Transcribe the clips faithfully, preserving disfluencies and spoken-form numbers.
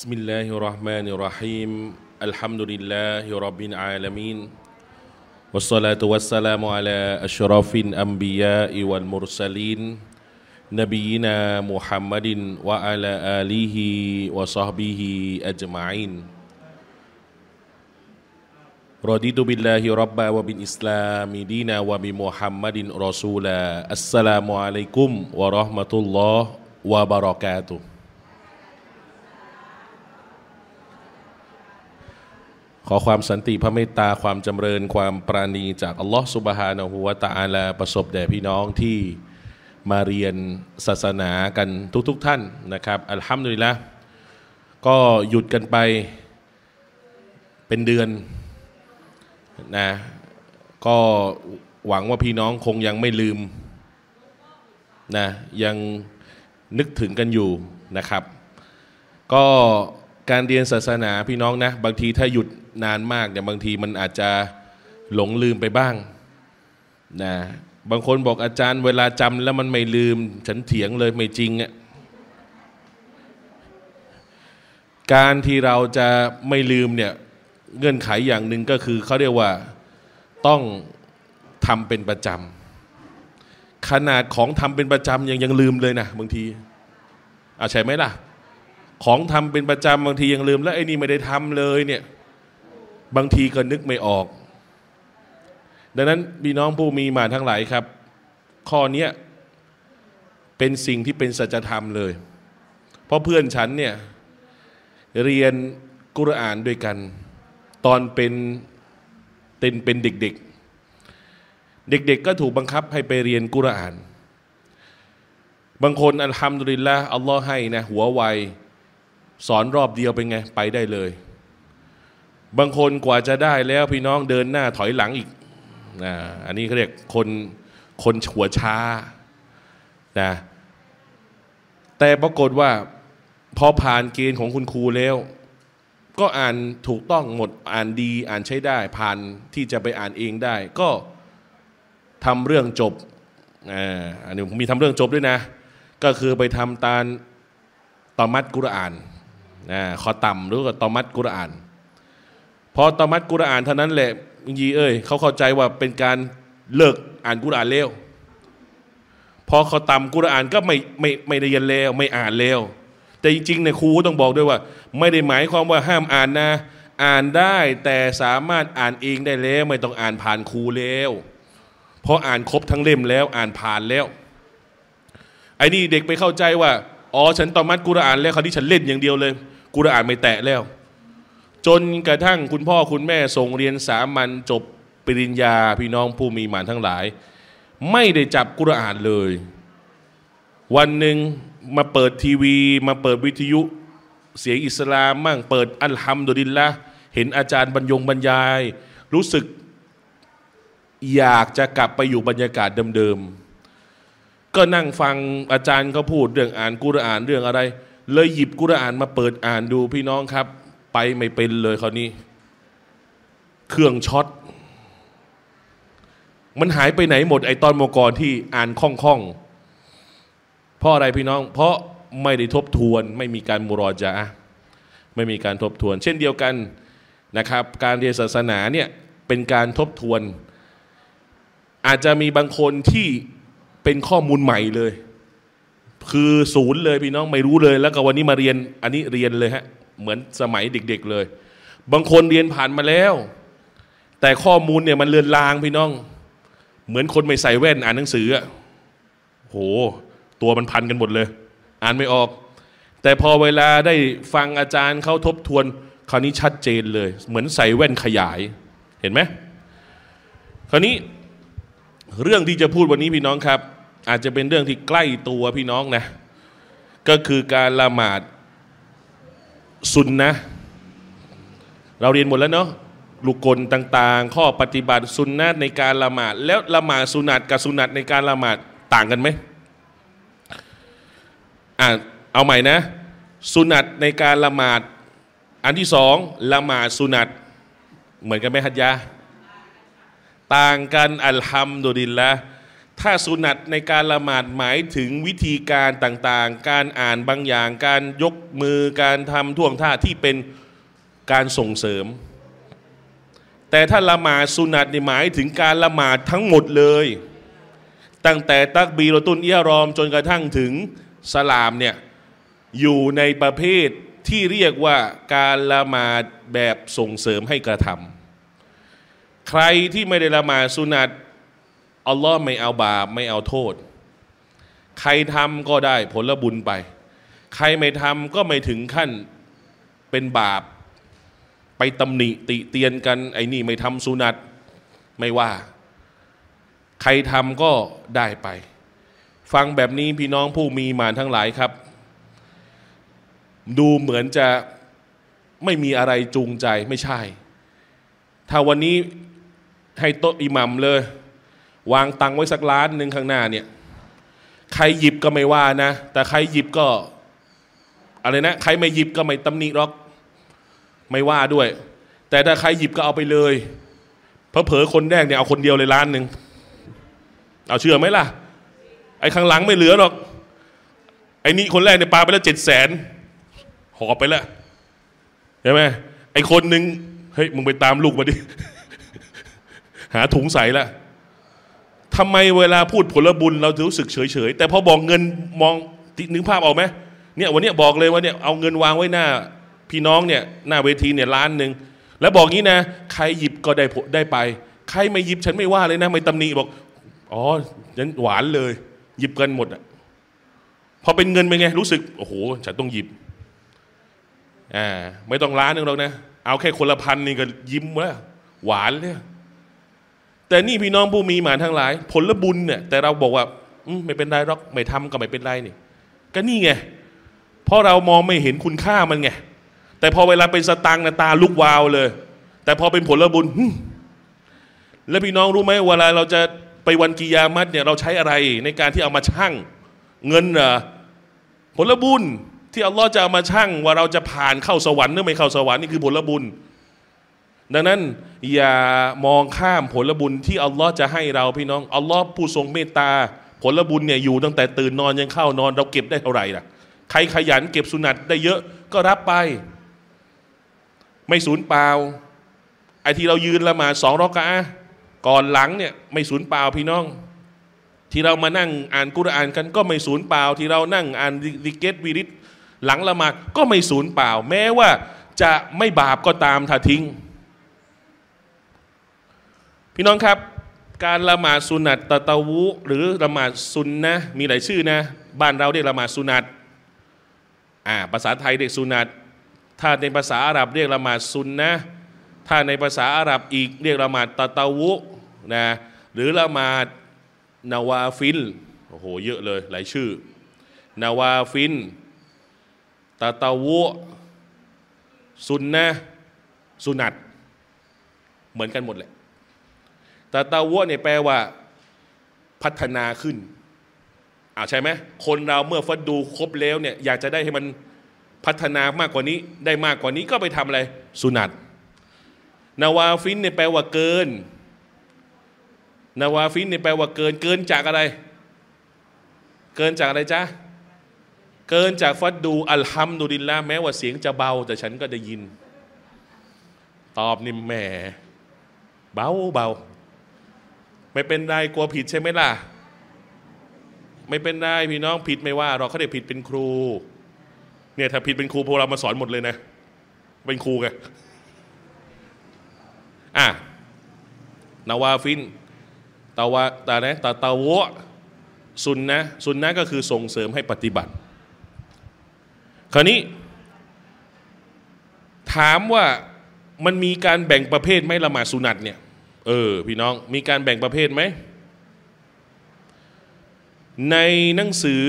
بسم الله الرحمن الرحيم الحمد لله رب العالمين والصلاة والسلام على أشرف الأنبياء والمرسلين نبينا محمد وعلى آله وصحبه أجمعين رضيت بالله ربا وبالإسلام دينا وبمحمد رسولا السلام عليكم ورحمة الله وبركاتهขอความสันติพระเมตตาความจำเริญความปราณีจากอัลลอฮฺซุบฮานะฮูวะตะอาลาประสบแด่พี่น้องที่มาเรียนศาสนากันทุกๆ ท, ท่านนะครับอัลฮัมดุลิลละห์ก็หยุดกันไปเป็นเดือนนะก็หวังว่าพี่น้องคงยังไม่ลืมนะยังนึกถึงกันอยู่นะครับก็การเรียนศาสนาพี่น้องนะบางทีถ้าหยุดนานมากเนี่ยบางทีมันอาจจะหลงลืมไปบ้างนะบางคนบอกอาจารย์เวลาจำแล้วมันไม่ลืมฉันเถียงเลยไม่จริงอ่ะการที่เราจะไม่ลืมเนี่ยเงื่อนไขอย่างหนึ่งก็คือเขาเรียกว่าต้องทำเป็นประจำขนาดของทำเป็นประจำยังยังลืมเลยนะบางทีอ่ะใช่ไหมล่ะของทำเป็นประจำบางทียังลืมแล้วไอ้นี่ไม่ได้ทำเลยเนี่ยบางทีก็นึกไม่ออกดังนั้นพี่น้องผู้มีมาทั้งหลายครับข้อนี้เป็นสิ่งที่เป็นสัจธรรมเลยเพราะเพื่อนฉันเนี่ยเรียนกุรอานด้วยกันตอนเป็นเต็นเป็นเด็กๆ เด็กๆ ก็ถูกบังคับให้ไปเรียนกุรอานบางคนอัลฮัมดุลิลละห์อัลลอฮ์ให้นะหัวไวสอนรอบเดียวเป็นไงไปได้เลยบางคนกว่าจะได้แล้วพี่น้องเดินหน้าถอยหลังอีกนะอันนี้เขาเรียกคนคนหัวช้านะแต่ปรากฏว่าพอผ่านเกณฑ์ของคุณครูแล้วก็อ่านถูกต้องหมดอ่านดีอ่านใช้ได้ผ่านที่จะไปอ่านเองได้ก็ทำเรื่องจบอ่าอันนี้มีทำเรื่องจบด้วยนะก็คือไปทำตามตอมัดกุรอานนะขอต่ำหรือก็ตอมัดกุรอานพอตอมัดกุรอานเท่านั้นแหละยีเอ้ยเขาเข้าใจว่าเป็นการเลิกอ่านกุรอานแล้วพอเขาต่ำกุรอานก็ไม่ไม่ไม่ได้เรียนแล้วไม่อ่านแล้วแต่จริงๆเนี่ยครูต้องบอกด้วยว่าไม่ได้หมายความว่าห้ามอ่านนะอ่านได้แต่สามารถอ่านเองได้แล้วไม่ต้องอ่านผ่านครูแล้วเพราะอ่านครบทั้งเล่มแล้วอ่านผ่านแล้วไอ้นี่เด็กไปเข้าใจว่าอ๋อฉันตอมัดกุรอานแล้วคราวนี้ฉันเล่นอย่างเดียวเลยกุรอานไม่แตะแล้วจนกระทั่งคุณพ่อคุณแม่ส่งเรียนสามัญจบปริญญาพี่น้องผู้มีหมานทั้งหลายไม่ได้จับกุรอานเลยวันหนึ่งมาเปิดทีวีมาเปิดวิทยุเสียงอิสลามมั่งเปิดอัลฮัมดุลิลละห์เห็นอาจารย์บรรยงบรรยายรู้สึกอยากจะกลับไปอยู่บรรยากาศเดิมๆก็นั่งฟังอาจารย์เขาพูดเรื่องอ่านกุรอานเรื่องอะไรเลยหยิบกุรอานมาเปิดอ่านดูพี่น้องครับไปไม่เป็นเลยคราวนี้เครื่องช็อตมันหายไปไหนหมดไอตอนโมกรที่อ่านคล่องๆเพราะอะไรพี่น้องเพราะไม่ได้ทบทวนไม่มีการมุรอญะอะห์ไม่มีการทบทวนเช่นเดียวกันนะครับการเรียนศาสนาเนี่ยเป็นการทบทวนอาจจะมีบางคนที่เป็นข้อมูลใหม่เลยคือศูนย์เลยพี่น้องไม่รู้เลยแล้วก็วันนี้มาเรียนอันนี้เรียนเลยฮะเหมือนสมัยเด็กๆเลยบางคนเรียนผ่านมาแล้วแต่ข้อมูลเนี่ยมันเลือนลางพี่น้องเหมือนคนไม่ใส่แว่นอ่านหนังสืออ่ะโหตัวมันพันกันหมดเลยอ่านไม่ออกแต่พอเวลาได้ฟังอาจารย์เขาทบทวนคราวนี้ชัดเจนเลยเหมือนใส่แว่นขยายเห็นไหมคราวนี้เรื่องที่จะพูดวันนี้พี่น้องครับอาจจะเป็นเรื่องที่ใกล้ตัวพี่น้องนะก็คือการละหมาดสุนนะเราเรียนหมดแล้วเนาะลูกกลต่างๆข้อปฏิบัติสุนนะในการละหมาดแล้วละหมาดสุนัตกับสุนัตในการละหมาดต่างกันไหมอ่าเอาใหม่นะสุนัตในการละหมาดอันที่สองละหมาดสุนัตเหมือนกันไหมฮัจญะต่างกันอัลฮัมดุลิลละห์ ถ้าสุนัตในการละหมาดหมายถึงวิธีการต่างๆการอ่านบางอย่างการยกมือการทำท่วงท่าที่เป็นการส่งเสริมแต่ถ้าละหมาดสุนัตในหมายถึงการละหมาดทั้งหมดเลยตั้งแต่ตักบีรอตุนอิหรอมจนกระทั่งถึงสลามเนี่ยอยู่ในประเภทที่เรียกว่าการละหมาดแบบส่งเสริมให้กระทำใครที่ไม่ได้ละหมาดสุนัตอัลลอฮ์ไม่เอาบาปไม่เอาโทษใครทำก็ได้ผลบุญไปใครไม่ทำก็ไม่ถึงขั้นเป็นบาปไปตำหนิติเตียนกันไอ้นี่ไม่ทำสุนัตไม่ว่าใครทำก็ได้ไปฟังแบบนี้พี่น้องผู้มีมารทั้งหลายครับดูเหมือนจะไม่มีอะไรจูงใจไม่ใช่ถ้าวันนี้ให้โต๊ะอิหมัมเลยวางตังไว้สักล้านหนึ่งข้างหน้าเนี่ยใครหยิบก็ไม่ว่านะแต่ใครหยิบก็อะไรนะใครไม่หยิบก็ไม่ตำหนิหรอกไม่ว่าด้วยแต่ถ้าใครหยิบก็เอาไปเลยเผลอๆคนแรกเนี่ยเอาคนเดียวเลยล้านหนึ่งเอาเชื่อไหมล่ะไอ้ข้างหลังไม่เหลือหรอกไอ้นี่คนแรกเนี่ยปาไปแล้วเจ็ดแสนหอบไปแล้วใช่ไหมไอ้คนหนึ่งเฮ้ยมึงไปตามลูกมาดิ หาถุงใส่ละทำไมเวลาพูดผลบุญเรารู้สึกเฉยๆแต่พอบอกเงินมองนึกภาพออกไหมเนี่ยวันนี้บอกเลยว่าเนี่ยเอาเงินวางไว้หน้าพี่น้องเนี่ยหน้าเวทีเนี่ยล้านหนึ่งแล้วบอกงี้นะใครหยิบก็ได้ได้ไปใครไม่หยิบฉันไม่ว่าเลยนะไม่ตำหนิบอกอ๋อฉันหวานเลยหยิบกันหมดอ่ะพอเป็นเงินเป็นไงรู้สึกโอ้โหฉันต้องหยิบอ่าไม่ต้องล้านหนึ่งหรอกนะเอาแค่คนละพันนี่ก็ยิ้มว่าหวานเนี่ยแต่นี่พี่น้องผู้มีหมานทั้งหลายผลบุญเนี่ยแต่เราบอกว่าไม่เป็นไรหรอกไม่ทำก็ไม่เป็นไรนี่ก็นี่ไงเพราะเรามองไม่เห็นคุณค่ามันไงแต่พอเวลาเป็นสตังค์ตาลุกวาวเลยแต่พอเป็นผลบุญแล้วพี่น้องรู้ไหมเวลาเราจะไปวันกิยามัตเนี่ยเราใช้อะไรในการที่เอามาชั่งเงินเหรอผลบุญที่อัลลอฮ์จะเอามาชั่งว่าเราจะผ่านเข้าสวรรค์หรือไม่เข้าสวรรค์นี่คือผลบุญดังนั้นอย่ามองข้ามผลบุญที่อัลลอฮ์จะให้เราพี่น้องอัลลอฮ์ผู้ทรงเมตตาผลบุญเนี่ยอยู่ตั้งแต่ตื่นนอนยังเข้านอนเราเก็บได้เท่าไหร่ล่ะใครขยันเก็บสุนัตได้เยอะก็รับไปไม่สูญเปล่าไอ้ที่เรายืนละหมาดสองรอกะอะห์ก่อนหลังเนี่ยไม่สูญเปล่าพี่น้องที่เรามานั่งอ่านกุรอานกันก็ไม่สูญเปล่าที่เรานั่งอ่านดิเกตวิริตหลังละหมาดก็ไม่สูญเปล่าแม้ว่าจะไม่บาปก็ตามถ้าทิ้งพี่น้องครับการละหมาดสุนัตตะตะวุหรือละหมาดซุนนะมีหลายชื่อนะบ้านเราเรียกละหมาดสุนัตอ่าภาษาไทยเรียกสุนัตถ้าในภาษาอาหรับเรียกละหมาดซุนนะถ้าในภาษาอาหรับอีกเรียกละหมาดตะตะวุนะหรือละหมาดนาวาฟิลโอ้โหเยอะเลยหลายชื่อนาวาฟิลตะตะวุซุนนะสุนัตเหมือนกันหมดแหละแต่ตะวะเนี่ยแปลว่าพัฒนาขึ้นอ่าใช่ไหมคนเราเมื่อฟัดดูครบแล้วเนี่ยอยากจะได้ให้มันพัฒนามากกว่านี้ได้มากกว่านี้ก็ไปทำอะไรสุนัตนาวาฟินเนี่ยแปลว่าเกินนาวาฟินเนี่ยแปลว่าเกินเกินจากอะไรเกินจากอะไรจ๊ะเกินจากฟัดดูอัลฮัมดุลิลละห์แม้ว่าเสียงจะเบาแต่ฉันก็ได้ยินตอบนี่แหมเบาเบาไม่เป็นไรกลัวผิดใช่ไหมล่ะไม่เป็นไรพี่น้องผิดไม่ว่าเราเขาเรียกผิดเป็นครูเนี่ยถ้าผิดเป็นครูพวกเรามาสอนหมดเลยนะเป็นครูไงอ่ะนาวาฟินตาวะตาเนะตาตาวะซุนนะซุนนะก็คือส่งเสริมให้ปฏิบัติคราวนี้ถามว่ามันมีการแบ่งประเภทไหมละหมาดสุนัตเนี่ยเออพี่น้องมีการแบ่งประเภทไหมในหนังสือ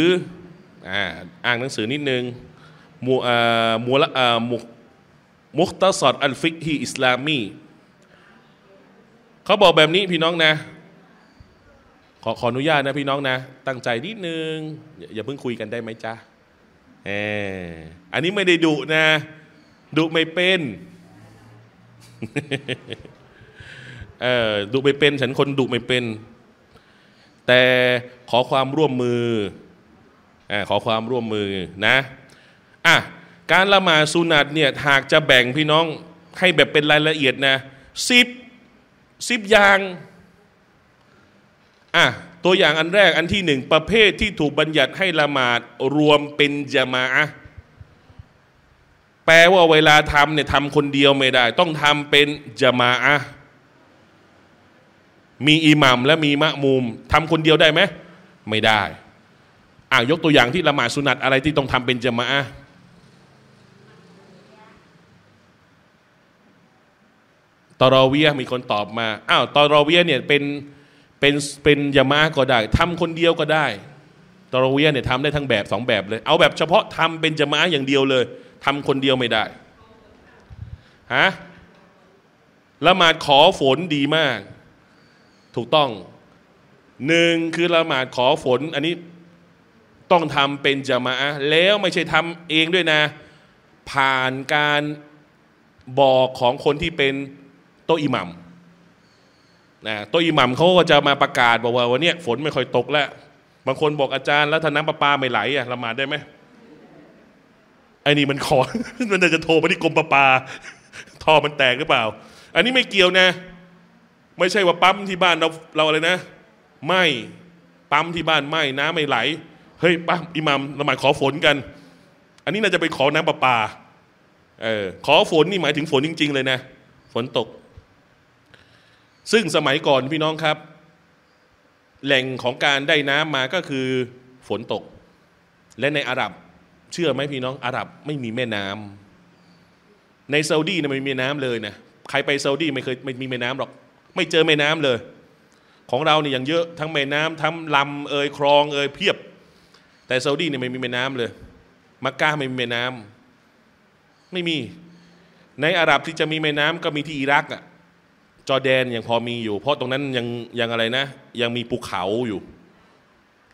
อ่าอ่านหนังสือนิดนึงมูอ่ามูละอ่ามุมุคตะซอดอัลฟิกฮีอิสลามีเขาบอกแบบนี้พี่น้องนะขอขออนุญาตนะพี่น้องนะตั้งใจนิดนึงอย่าอย่าเพิ่งคุยกันได้ไหมจ๊ะเอออันนี้ไม่ได้ดุนะดุไม่เป็นดุไม่เป็นฉันคนดุไม่เป็น แต่ขอความร่วมมืออ่าขอความร่วมมือนะอ่ะการละหมาดสุนัตเนี่ยหากจะแบ่งพี่น้องให้แบบเป็นรายละเอียดนะสิบสิบอย่างอ่ะตัวอย่างอันแรกอันที่หนึ่งประเภทที่ถูกบัญญัติให้ละหมาดรวมเป็นญะมาอะห์แปลว่าเวลาทำเนี่ยทำคนเดียวไม่ได้ต้องทำเป็นญะมาอะห์มีอิหมัมและมีมะมูมทำคนเดียวได้ไหมไม่ได้อ่ะยกตัวอย่างที่ละหมาดสุนัตอะไรที่ต้องทำเป็นญะมาอะห์ตอรอเวียมีคนตอบมาอ้าวตอรอเวียเนี่ยเป็นเป็นเป็นญะมาอะห์ก็ได้ทำคนเดียวก็ได้ตอรอเวียเนี่ยทำได้ทั้งแบบสองแบบเลยเอาแบบเฉพาะทำเป็นญะมาอะห์อย่างเดียวเลยทำคนเดียวไม่ได้ฮะละหมาดขอฝนดีมากถูกต้องหนึ่งคือละหมาดขอฝนอันนี้ต้องทำเป็นญะมาอะห์แล้วไม่ใช่ทำเองด้วยนะผ่านการบอกของคนที่เป็นโตอิหมัมนะโตอิหมัมเขาก็จะมาประกาศบอกว่าวันนี้ฝนไม่ค่อยตกแล้วบางคนบอกอาจารย์แล้วถ้าน้ำประปาไม่ไหลอะละหมาดได้ไหมไอ้นี่มันขอมันจะโทรไปที่กรมประปาท่อมันแตกหรือเปล่าอันนี้ไม่เกี่ยวนะไม่ใช่ว่าปั๊มที่บ้านเราเราอะไรนะไม่ปั๊มที่บ้านไม่น้ำไม่ไหลเฮ้ยปั๊มอิหมัมละหมาดขอฝนกันอันนี้น่าจะไปขอน้ำประปาเออขอฝนนี่หมายถึงฝนจริงๆเลยนะฝนตกซึ่งสมัยก่อนพี่น้องครับแหล่งของการได้น้ำมาก็คือฝนตกและในอาหรับเชื่อไหมพี่น้องอาหรับไม่มีแม่น้ำในซาอุดีเนี่ยไม่มีแม่น้ำเลยนะใครไปซาอุดีไม่เคยไม่มีแม่น้ำหรอกไม่เจอแม่น้ำเลยของเราเนี่ยอย่างเยอะทั้งแม่น้ำทั้งลำเอ่ยคลองเอ่ยเพียบแต่ซาอุดีเนี่ยไม่มีแม่น้ำเลยมักกะฮ์ไม่มีแม่น้ำไม่มีในอาหรับที่จะมีแม่น้ำก็มีที่อิรักอะจอร์แดนยังพอมีอยู่เพราะตรงนั้นยังยังอะไรนะยังมีภูเขาอยู่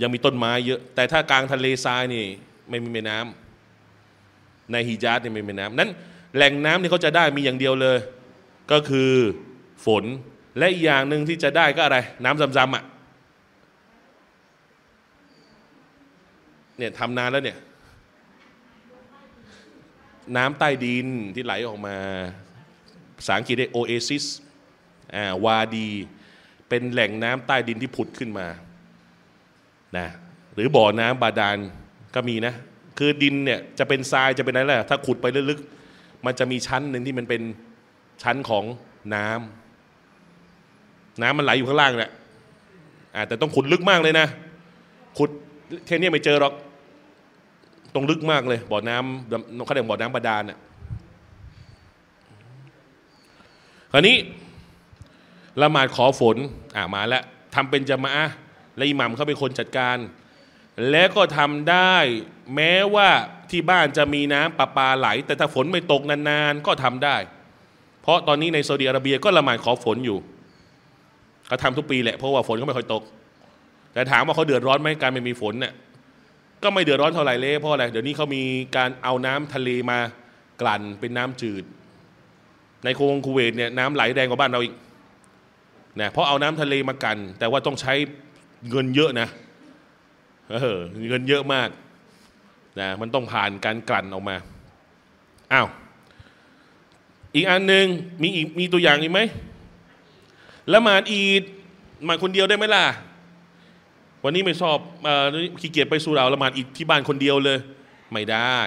ยังมีต้นไม้เยอะแต่ถ้ากลางทะเลทรายนี่ไม่มีแม่น้ำในฮิญาซเนี่ยไม่มีแม่น้ำนั้นแหล่งน้ำที่เขาจะได้มีอย่างเดียวเลยก็คือฝนและอีกอย่างหนึ่งที่จะได้ก็อะไรน้ำซ้ำๆอ่ะเนี่ยทำนานแล้วเนี่ยน้ำใต้ดินที่ไหลออกมาภาษาอังกฤษเรียกโอเอซิสวาดีเป็นแหล่งน้ำใต้ดินที่ผุดขึ้นมานะหรือบ่อน้ำบาดาลก็มีนะคือดินเนี่ยจะเป็นทรายจะเป็นอะไรล่ะถ้าขุดไปลึกๆมันจะมีชั้นหนึ่งที่มันเป็นชั้นของน้ำน้ำมันไหลอยู่ข้างล่างแหละแต่ต้องขุดลึกมากเลยนะขุดแค่นี้ไม่เจอหรอกตรงลึกมากเลยบ่อน้ำเขาเรียกบ่อน้ำบาดาลเนี่ยคราวนี้ละหมาดขอฝนอ่ามาแล้วทำเป็นญะมาอะห์และอิหมัมเขาเป็นคนจัดการและก็ทำได้แม้ว่าที่บ้านจะมีน้ำประปาไหลแต่ถ้าฝนไม่ตกนานๆก็ทำได้เพราะตอนนี้ในซาอุดิอาระเบียก็ละหมาดขอฝนอยู่เขาทำทุกปีแหละเพราะว่าฝนก็ไม่ค่อยตกแต่ถามว่าเขาเดือดร้อนไหมการไม่มีฝนเนี่ยก็ไม่เดือดร้อนเท่าไหร่เลยเพราะอะไรเดี๋ยวนี้เขามีการเอาน้ำทะเลมากลั่นเป็นน้ำจืดในโคงคูเวตเนี่ยน้ำไหลแรงกว่าบ้านเราอีกนะเพราะเอาน้ำทะเลมากันแต่ว่าต้องใช้เงินเยอะนะเออเงินเยอะมากนะมันต้องผ่านการกลั่นออกมาอ้าวอีกอันหนึ่งมีอีกมีตัวอย่างอีกไหมละหมาดอีดมาคนเดียวได้ไหมล่ะวันนี้ไม่ชอบเอ่อขี้เกียจไปสู่เราละหมาดอีดที่บ้านคนเดียวเลยไม่ได้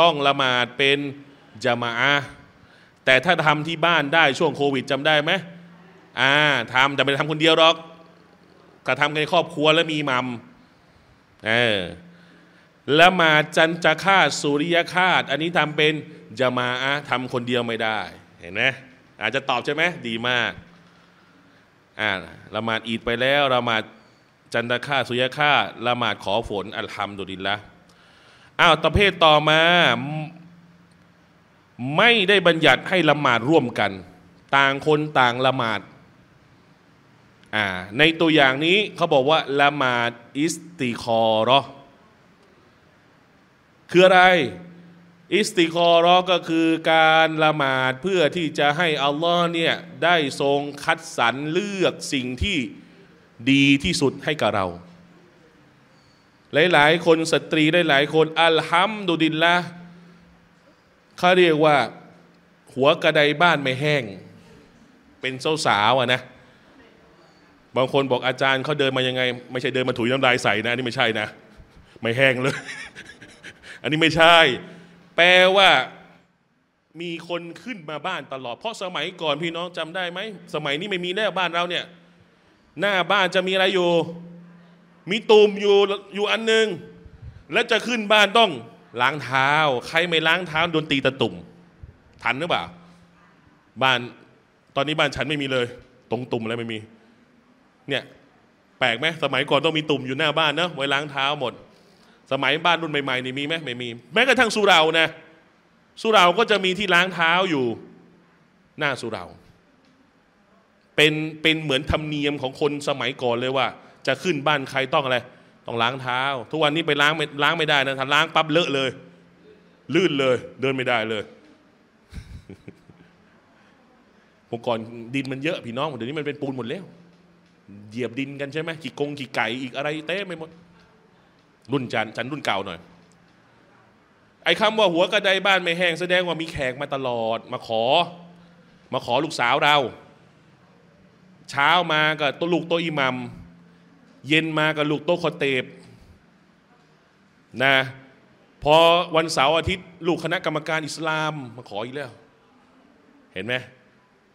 ต้องละหมาดเป็นญะมาอะห์แต่ถ้าทำที่บ้านได้ช่วงโควิดจำได้ไหมอ่าทำแต่ไม่ได้ทำคนเดียวหรอกแต่ทำกันในครอบครัวและมีมัมเออละหมาดจันจฆาตสุริยฆาตอันนี้ทำเป็นญะมาอะห์ทำคนเดียวไม่ได้เห็นไหมอาจจะตอบใช่ไหมดีมากอ่าละหมาดอีดไปแล้วละหมาดจันจฆาตสุริยฆาตละหมาดขอฝนอัลฮัมดุลิลละอ้าวประเภทต่อมาไม่ได้บัญญัติให้ละหมาดร่วมกันต่างคนต่างละหมาดในตัวอย่างนี้เขาบอกว่าละหมาดอิสติคอรอคืออะไรอิสติคอรอก็คือการละหมาดเพื่อที่จะให้อัลลอฮ์เนี่ยได้ทรงคัดสรรเลือกสิ่งที่ ดีที่สุดให้กับเราหลายๆคนสตรีหลายๆคนอัลฮัมดุลิลละห์เขาเรียกว่าหัวกระไดบ้านไม่แห้งเป็นสาวๆอ่ะนะบางคนบอกอาจารย์เขาเดินมายังไงไม่ใช่เดินมาถุยน้ำลายใส่นะนี่ไม่ใช่นะไม่แห้งเลย อันนี้ไม่ใช่แปลว่ามีคนขึ้นมาบ้านตลอดเพราะสมัยก่อนพี่น้องจำได้ไหมสมัยนี้ไม่มีแล้วบ้านเราเนี่ยหน้าบ้านจะมีอะไรอยู่มีตุ่มอยู่อยู่อันหนึ่งแล้วจะขึ้นบ้านต้องล้างเท้าใครไม่ล้างเท้าโดนตีตะตุ่มทันหรือเปล่าบ้านตอนนี้บ้านฉันไม่มีเลยตรงตุ่มอะไรไม่มีเนี่ยแปลกไหมสมัยก่อนต้องมีตุ่มอยู่หน้าบ้านนะไว้ล้างเท้าหมดสมัยบ้านรุ่นใหม่ๆนี่มีไหมไม่มีแม้กระทั่งสุเหร่านะสุเหร่าก็จะมีที่ล้างเท้าอยู่หน้าสุเหร่าเป็นเป็นเหมือนธรรมเนียมของคนสมัยก่อนเลยว่าจะขึ้นบ้านใครต้องอะไรต้องล้างเท้าทุกวันนี้ไปล้างไม่ล้างไม่ได้นะถ้าล้างปั๊บเลอะเลยลื่นเลยเดินไม่ได้เลยเมื่อก่อนดินมันเยอะพี่น้องเดี๋ยวนี้มันเป็นปูนหมดแล้วเหยียบดินกันใช่ไหมกี่กงกี่ไก่อีกอะไรเต้ไม่หมดรุ่นจันจันรุ่นเก่าหน่อยไอ้คำว่าหัวกระไดบ้านไม่แห้งแสดงว่ามีแขกมาตลอดมาขอมาขอลูกสาวเราเช้ามากับตัวลูกโตอิหมัมเย็นมากับลูกโตคอเตบนะพอวันเสาร์อาทิตย์ลูกคณะกรรมการอิสลามมาขออีกแล้วเห็นไหม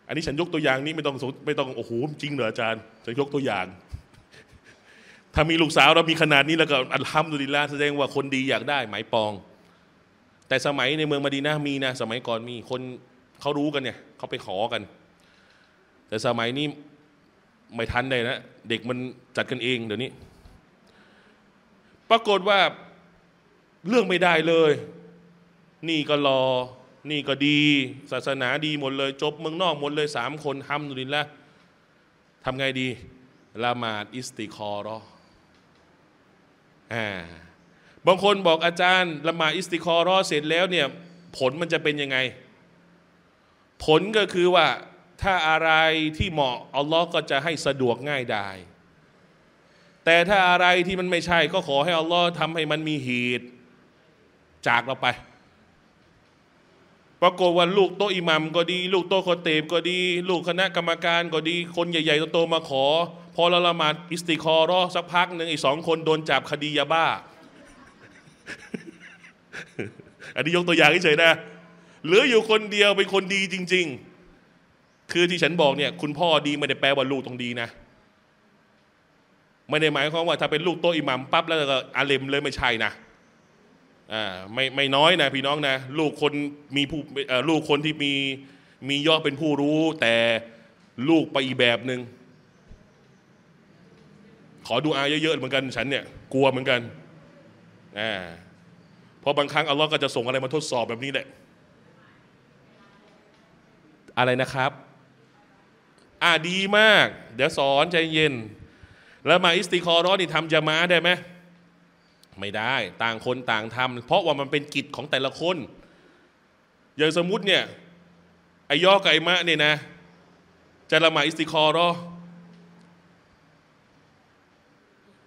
อันนี้ฉันยกตัวอย่างนี้ไม่ต้องไม่ต้องโอ้โหจริงเหรออาจารย์ฉันยกตัวอย่างถ้ามีลูกสาวเรามีขนาดนี้แล้วก็อัลฮัมดุลิลละห์แสดงว่าคนดีอยากได้หมายปองแต่สมัยในเมืองมะดีนะห์มีนะสมัยก่อนมีคนเขารู้กันเนี่ยเขาไปขอกันแต่สมัยนี้ไม่ทันเลยนะเด็กมันจัดกันเองเดี๋ยวนี้ปรากฏว่าเรื่องไม่ได้เลยนี่ก็รอนี่ก็ดีศาสนาดีหมดเลยจบเมืองนอกหมดเลยสามคนอัลฮัมดุลิลละห์ทำไงดีละหมาดอิสติคอรออ่าบางคนบอกอาจารย์ละหมาดอิสติคอรอเสร็จแล้วเนี่ยผลมันจะเป็นยังไงผลก็คือว่าถ้าอะไรที่เหมาะอัลลอฮ์ก็จะให้สะดวกง่ายดายแต่ถ้าอะไรที่มันไม่ใช่ก็ขอให้อัลลอฮ์ทำให้มันมีเหตุจากเราไปปรากฏว่าลูกโตอิหมัมก็ดีลูกโตคอเตบก็ดีลูกคณะกรรมการก็ดีคนใหญ่ๆโตๆมาขอพอละละหมาดอิสติคอรอสักพักหนึ่งอีกสองคนโดนจับคดียาบ้าอันนี้ยกตัวอย่างเฉยๆนะเหลืออยู่คนเดียวเป็นคนดีจริงๆคือที่ฉันบอกเนี่ยคุณพ่อดีไม่ได้แปลว่าลูกต้องดีนะไม่ได้หมายความว่าถ้าเป็นลูกโตอิหมัมปั๊บแล้วก็อาเลมเลยไม่ใช่นะอ่าไม่ไม่น้อยนะพี่น้องนะลูกคนมีผู้ลูกคนที่มีมีย่อเป็นผู้รู้แต่ลูกไปอีกแบบหนึ่งขอดูอาเยอะๆเหมือนกันฉันเนี่ยกลัวเหมือนกันอ่าเพราะบางครั้งอัลลอฮ์ก็จะส่งอะไรมาทดสอบแบบนี้แหละอะไรนะครับอ่าดีมากเดี๋ยวสอนใจเย็นแล้วมาอิสติคอรอนี่ทำญะมาอะห์ได้ไหมไม่ได้ต่างคนต่างทำเพราะว่ามันเป็นกิจของแต่ละคนอย่างสมมุติเนี่ยไอ้ยอกับไอ้มะเนี่ยนะจะละหมาดอิสติคอรอ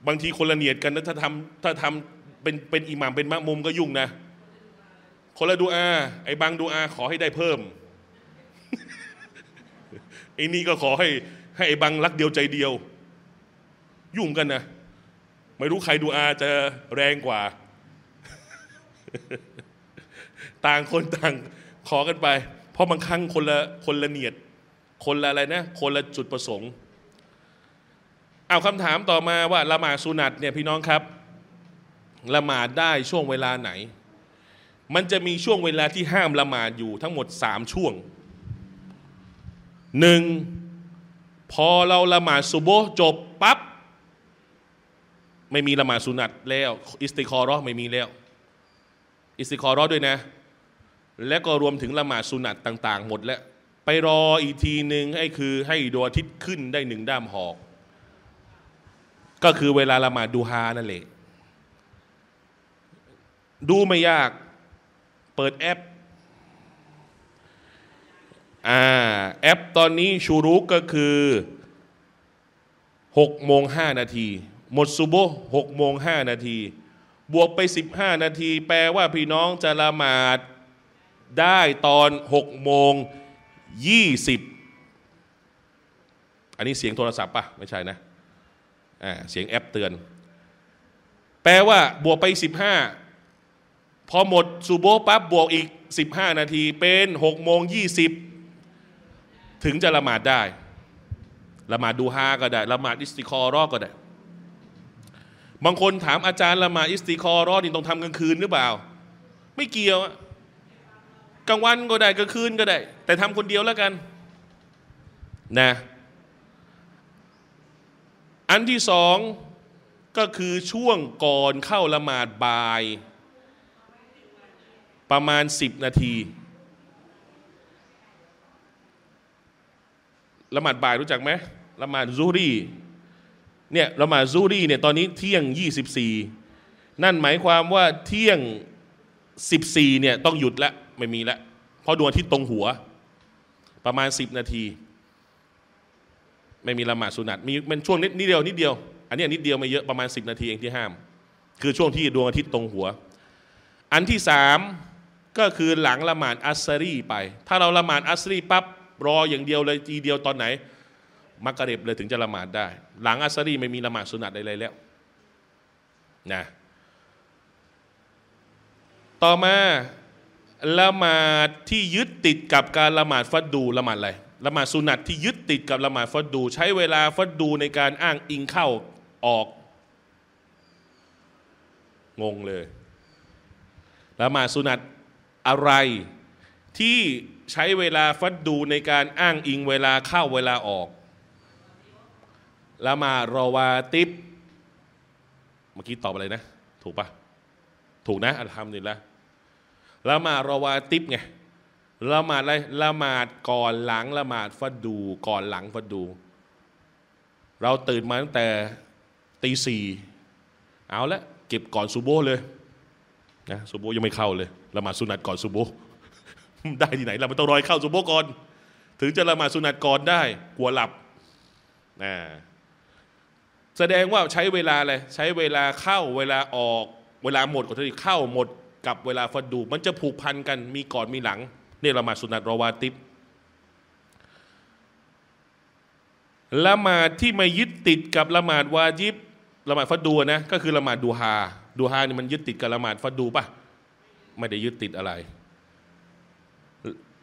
บางทีคนละเนียดกันนะถ้าทำถ้าทำเป็นเป็นอิหม่ามเป็นมะมุมก็ยุ่งนะคนละดูอาไอ้บางดูอาขอให้ได้เพิ่ม ไอ้นี่ก็ขอให้ให้ไอ้บางรักเดียวใจเดียวยุ่งกันนะไม่รู้ใครดูอาจะแรงกว่า ต่างคนต่างขอกันไปเพราะบางครั้งคนละคนละเนียดคนละอะไรนะคนละจุดประสงค์เอาคำถามต่อมาว่าละหมาดสุนัตเนี่ยพี่น้องครับละหมาดได้ช่วงเวลาไหนมันจะมีช่วงเวลาที่ห้ามละหมาดอยู่ทั้งหมดสามช่วงหนึ่งพอเราละหมาดซุโบห์จบปั๊บไม่มีละหมาดสุนัตแล้วอิสติคอรอไม่มีแล้วอิสติคอรอด้วยนะและก็รวมถึงละหมาดสุนัตต่างๆหมดแล้วไปรออีกทีหนึ่งให้คือให้ดวงอาทิตย์ขึ้นได้หนึ่งด้ามหอกก็คือเวลาละหมาดดูฮานั่นแหละดูไม่ยากเปิดแอปอ่าแอปตอนนี้ชูรุกก็คือ หกโมงห้านาทีหมดซุโบห์หกโมงห้านาทีบวกไปสิบห้านาทีแปลว่าพี่น้องจะละหมาดได้ตอนหกโมงยี่สิบอันนี้เสียงโทรศัพท์ป่ะไม่ใช่นะอ่าเสียงแอปเตือนแปลว่าบวกไปสิบห้าพอหมดซุโบห์ปั๊บบวกอีกสิบห้านาทีเป็นหกโมงยี่สิบถึงจะละหมาดได้ละหมาดดูฮาก็ได้ละหมาดอิสติคอรอก็ได้บางคนถามอาจารย์ละหมาดอิสติคอรอนี่ต้องทำกลางคืนหรือเปล่าไม่เกี่ยวกลางวันก็ได้กลางคืนก็ได้แต่ทำคนเดียวแล้วกันนะอันที่สองก็คือช่วงก่อนเข้าละหมาดบ่ายประมาณสิบนาทีละหมาดบ่ายรู้จักไหมละหมาดซูรีเนี่ยละหมาดซูรีเนี่ยตอนนี้เที่ยงยี่สิบสี่นั่นหมายความว่าเที่ยงสิบสี่เนี่ยต้องหยุดละไม่มีละเพราะดวงอาทิตย์ตรงหัวประมาณสิบนาทีไม่มีละหมาดสุนัตมีมันช่วงนิดเดียวนิดเดียวอันนี้นิดเดียวไม่เยอะประมาณสิบนาทีเองที่ห้ามคือช่วงที่ดวงอาทิตย์ตรงหัวอันที่สามก็คือหลังละหมาดอัสรีไปถ้าเราละหมาดอัสรีปั๊บรออย่างเดียวเลยทีเดียวตอนไหนมักกะริบเลยถึงจะละหมาดได้หลังอัสรีไม่มีละหมาดสุนัตใดๆแล้วนะต่อมาละหมาดที่ยึดติดกับการละหมาดฟัดดูละหมาดอะไรละหมาดสุนัตที่ยึดติดกับละหมาดฟัดดูใช้เวลาฟัดดูในการอ้างอิงเข้าออกงงเลยละหมาดสุนัตอะไรที่ใช้เวลาฟัดดูในการอ้างอิงเวลาเข้าเวลาออกละหมาดรอวาติบเมื่อกี้ตอบอะไรนะถูกปะถูกนะอัลฮัมดุลิลละห์ละหมาดรอวาติบไงละหมาดอะไรละหมาดก่อนหลังละหมาดฟัดดูก่อนหลังฟัดดูเราตื่นมาตั้งแต่ตีสี่เอาละเก็บก่อนซุโบห์เลยนะซุโบห์ยังไม่เข้าเลยละหมาดสุนัตก่อนซุโบห์ได้ที่ไหนเราไม่ต้องรอยเข้าซุโบห์ก่อนถึงจะละหมาดสุนัตก่อนได้กลัวหลับนะแสดงว่าใช้เวลาอะไรใช้เวลาเข้าเวลาออกเวลาหมดของที่เข้าหมดกับเวลาฟัดดูมันจะผูกพันกันมีก่อนมีหลังนี่ละหมาดสุนัตรอวาติบละหมาดที่ไม่ยึดติดกับละหมาดวาญิบละหมาดฟัดดูนะก็คือละหมาดดูฮาดูฮานี่มันยึดติดกับละหมาดฟัดดูป่ะไม่ได้ยึดติดอะไร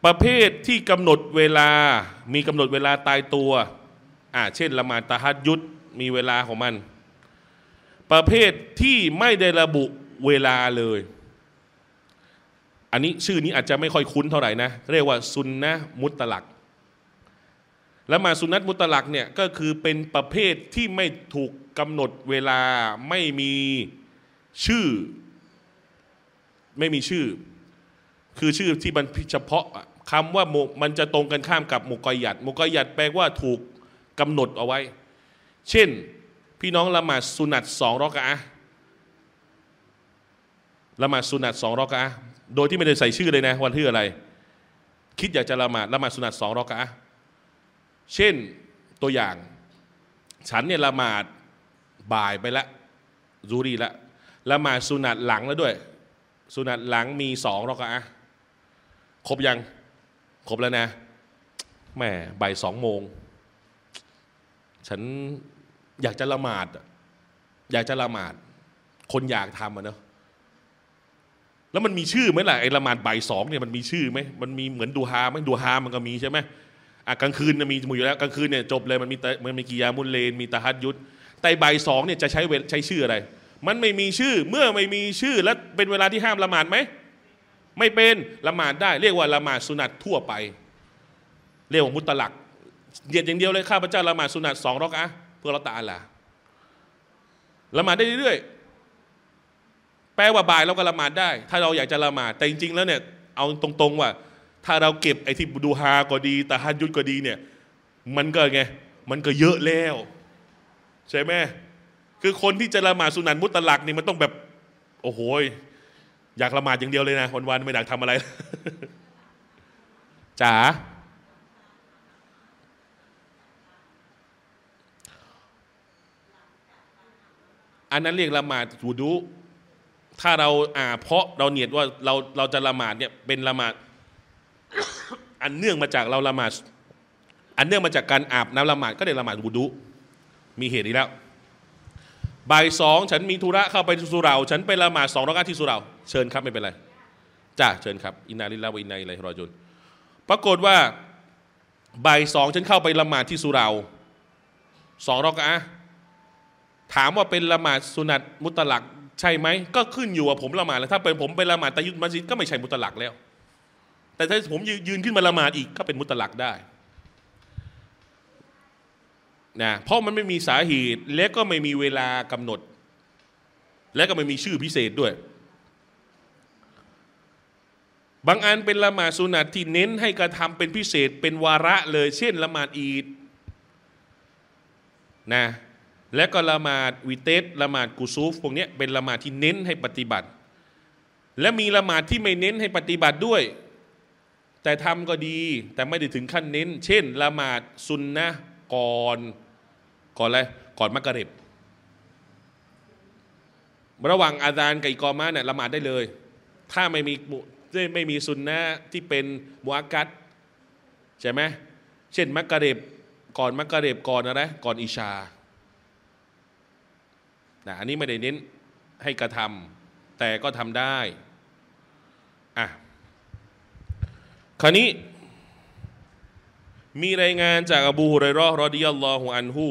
ประเภทที่กำหนดเวลามีกำหนดเวลาตายตัวอ่าเช่นละหมาดตะฮัจญุดมีเวลาของมันประเภทที่ไม่ได้ระบุเวลาเลยอันนี้ชื่อนี้อาจจะไม่ค่อยคุ้นเท่าไหร่นะเรียกว่าซุนนะมุตตะลักละหมาดซุนนะมุตตะลักเนี่ยก็คือเป็นประเภทที่ไม่ถูกกำหนดเวลาไม่มีชื่อไม่มีชื่อคือชื่อที่มันเฉพาะคำว่ามันจะตรงกันข้ามกับมุกอยยัดมุกอยยัดแปลว่าถูกกำหนดเอาไว้เช่นพี่น้องละหมาดซุนัตสองรอกะอะละหมาดซุนัตสองรอกะอะโดยที่ไม่ได้ใส่ชื่อเลยนะวันที่อะไรคิดอยากจะละหมาดละหมาดสุนัตสองรอกะอะห์เช่นตัวอย่างฉันเนี่ยละหมาดบ่ายไปละซูรีละละหมาดสุนัตหลังแล้วด้วยสุนัตหลังมีสองรอกะอะห์ครบยังครบแล้วนะแหมบ่ายสองโมงฉันอยากจะละหมาดอยากจะละหมาดคนอยากทำอะเนอะแล้วมันมีชื่อไหมล่ะไอ้ละหมาดบ่ายสองเนี่ยมันมีชื่อไหมมันมีเหมือนดูฮาไหมดูฮามันก็มีใช่ไหมอ่ะกลางคืนมันมีอยู่แล้วกลางคืนเนี่ยจบเลยมันมีมันมีกิยามุลเลนมีตะฮัจญุดแต่บ่ายสองเนี่ยจะใช้ใช้ชื่ออะไรมันไม่มีชื่อเมื่อไม่มีชื่อแล้วเป็นเวลาที่ห้ามละหมาดไหมไม่เป็นละหมาดได้เรียกว่าละหมาดสุนัตทั่วไปเรียกว่ามุตตะลักเดียดอย่างเดียวเลยข้าพเจ้าละหมาดสุนัตสองรอกอะห์เพื่อละตาละละหมาดได้เรื่อยแปลว่าบ่ายเราก็ละหมาดได้ถ้าเราอยากจะละหมาดแต่จริงๆแล้วเนี่ยเอาตรงๆว่าถ้าเราเก็บไอ้ที่ดูฮาก็ดีตะฮัจญุดก็ดีเนี่ยมันก็ไงมันก็เยอะแล้วใช่ไหมคือคนที่จะละหมาดสุนัตมุตตะลักนี่มันต้องแบบโอ้โหอยากละหมาดอย่างเดียวเลยนะวันๆไม่อยากทำอะไร จ๋า อันนั้นเรียกละหมาดวูดุถ้าเราอ่าเพราะเราเนียดว่าเราเราจะละหมาดเนี่ยเป็นละหมาด อันเนื่องมาจากเราละหมาดอันเนื่องมาจากการอาบน้ำละหมาดก็ได้ละหมาดวูดุมีเหตุอีกแล้วบ่ายสองฉันมีธุระเข้าไปสุเราฉันไปละหมาดสองรอกาที่สุเราเชิญครับไม่เป็นไรจ้าเชิญครับอินนาลิลลาฮิวะอินนาอิลัยฮิรอญิอูนปรากฏว่าบ่ายสองฉันเข้าไปละหมาดที่สุเราสองรอกาถามว่าเป็นละหมาดสุนัตมุตตะลักใช่ไหมก็ขึ้นอยู่ว่าผมละหมาดแล้วถ้าเป็นผมไปละหมาดตะยุดมัสยิดก็ไม่ใช่มุตตะลักแล้วแต่ถ้าผมยืนขึ้นมาละหมาดอีกก็เป็นมุตตะลักได้นะเพราะมันไม่มีสาเหตุและก็ไม่มีเวลากำหนดและก็ไม่มีชื่อพิเศษด้วยบางอันเป็นละหมาดสุนัตที่เน้นให้กระทำเป็นพิเศษเป็นวาระเลยเช่นละหมาดอีดนะและก็ละหมาดวิเตสละหมาดกุซูฟพวกนี้เป็นละหมาดที่เน้นให้ปฏิบัติและมีละหมาดที่ไม่เน้นให้ปฏิบัติด้วยแต่ทำก็ดีแต่ไม่ได้ถึงขั้นเน้นเช่นละหมาดซุนนะก่อนก่อนอะไรก่อนมักริบระหว่างอาซานกับอิกอมะห์เนี่ยละหมาดได้เลยถ้าไม่มีไม่มีซุนนะที่เป็นมุอักกัดใช่ไหมเช่นมักริบก่อนมักริบก่อนอะไรก่อนอิชานะอันนี้ไม่ได้เน้นให้กระทำแต่ก็ทำได้อ่ะคราวนี้มีรายงานจากอบูฮุรอยเราะห์รอฎิยัลลอฮุอันฮุ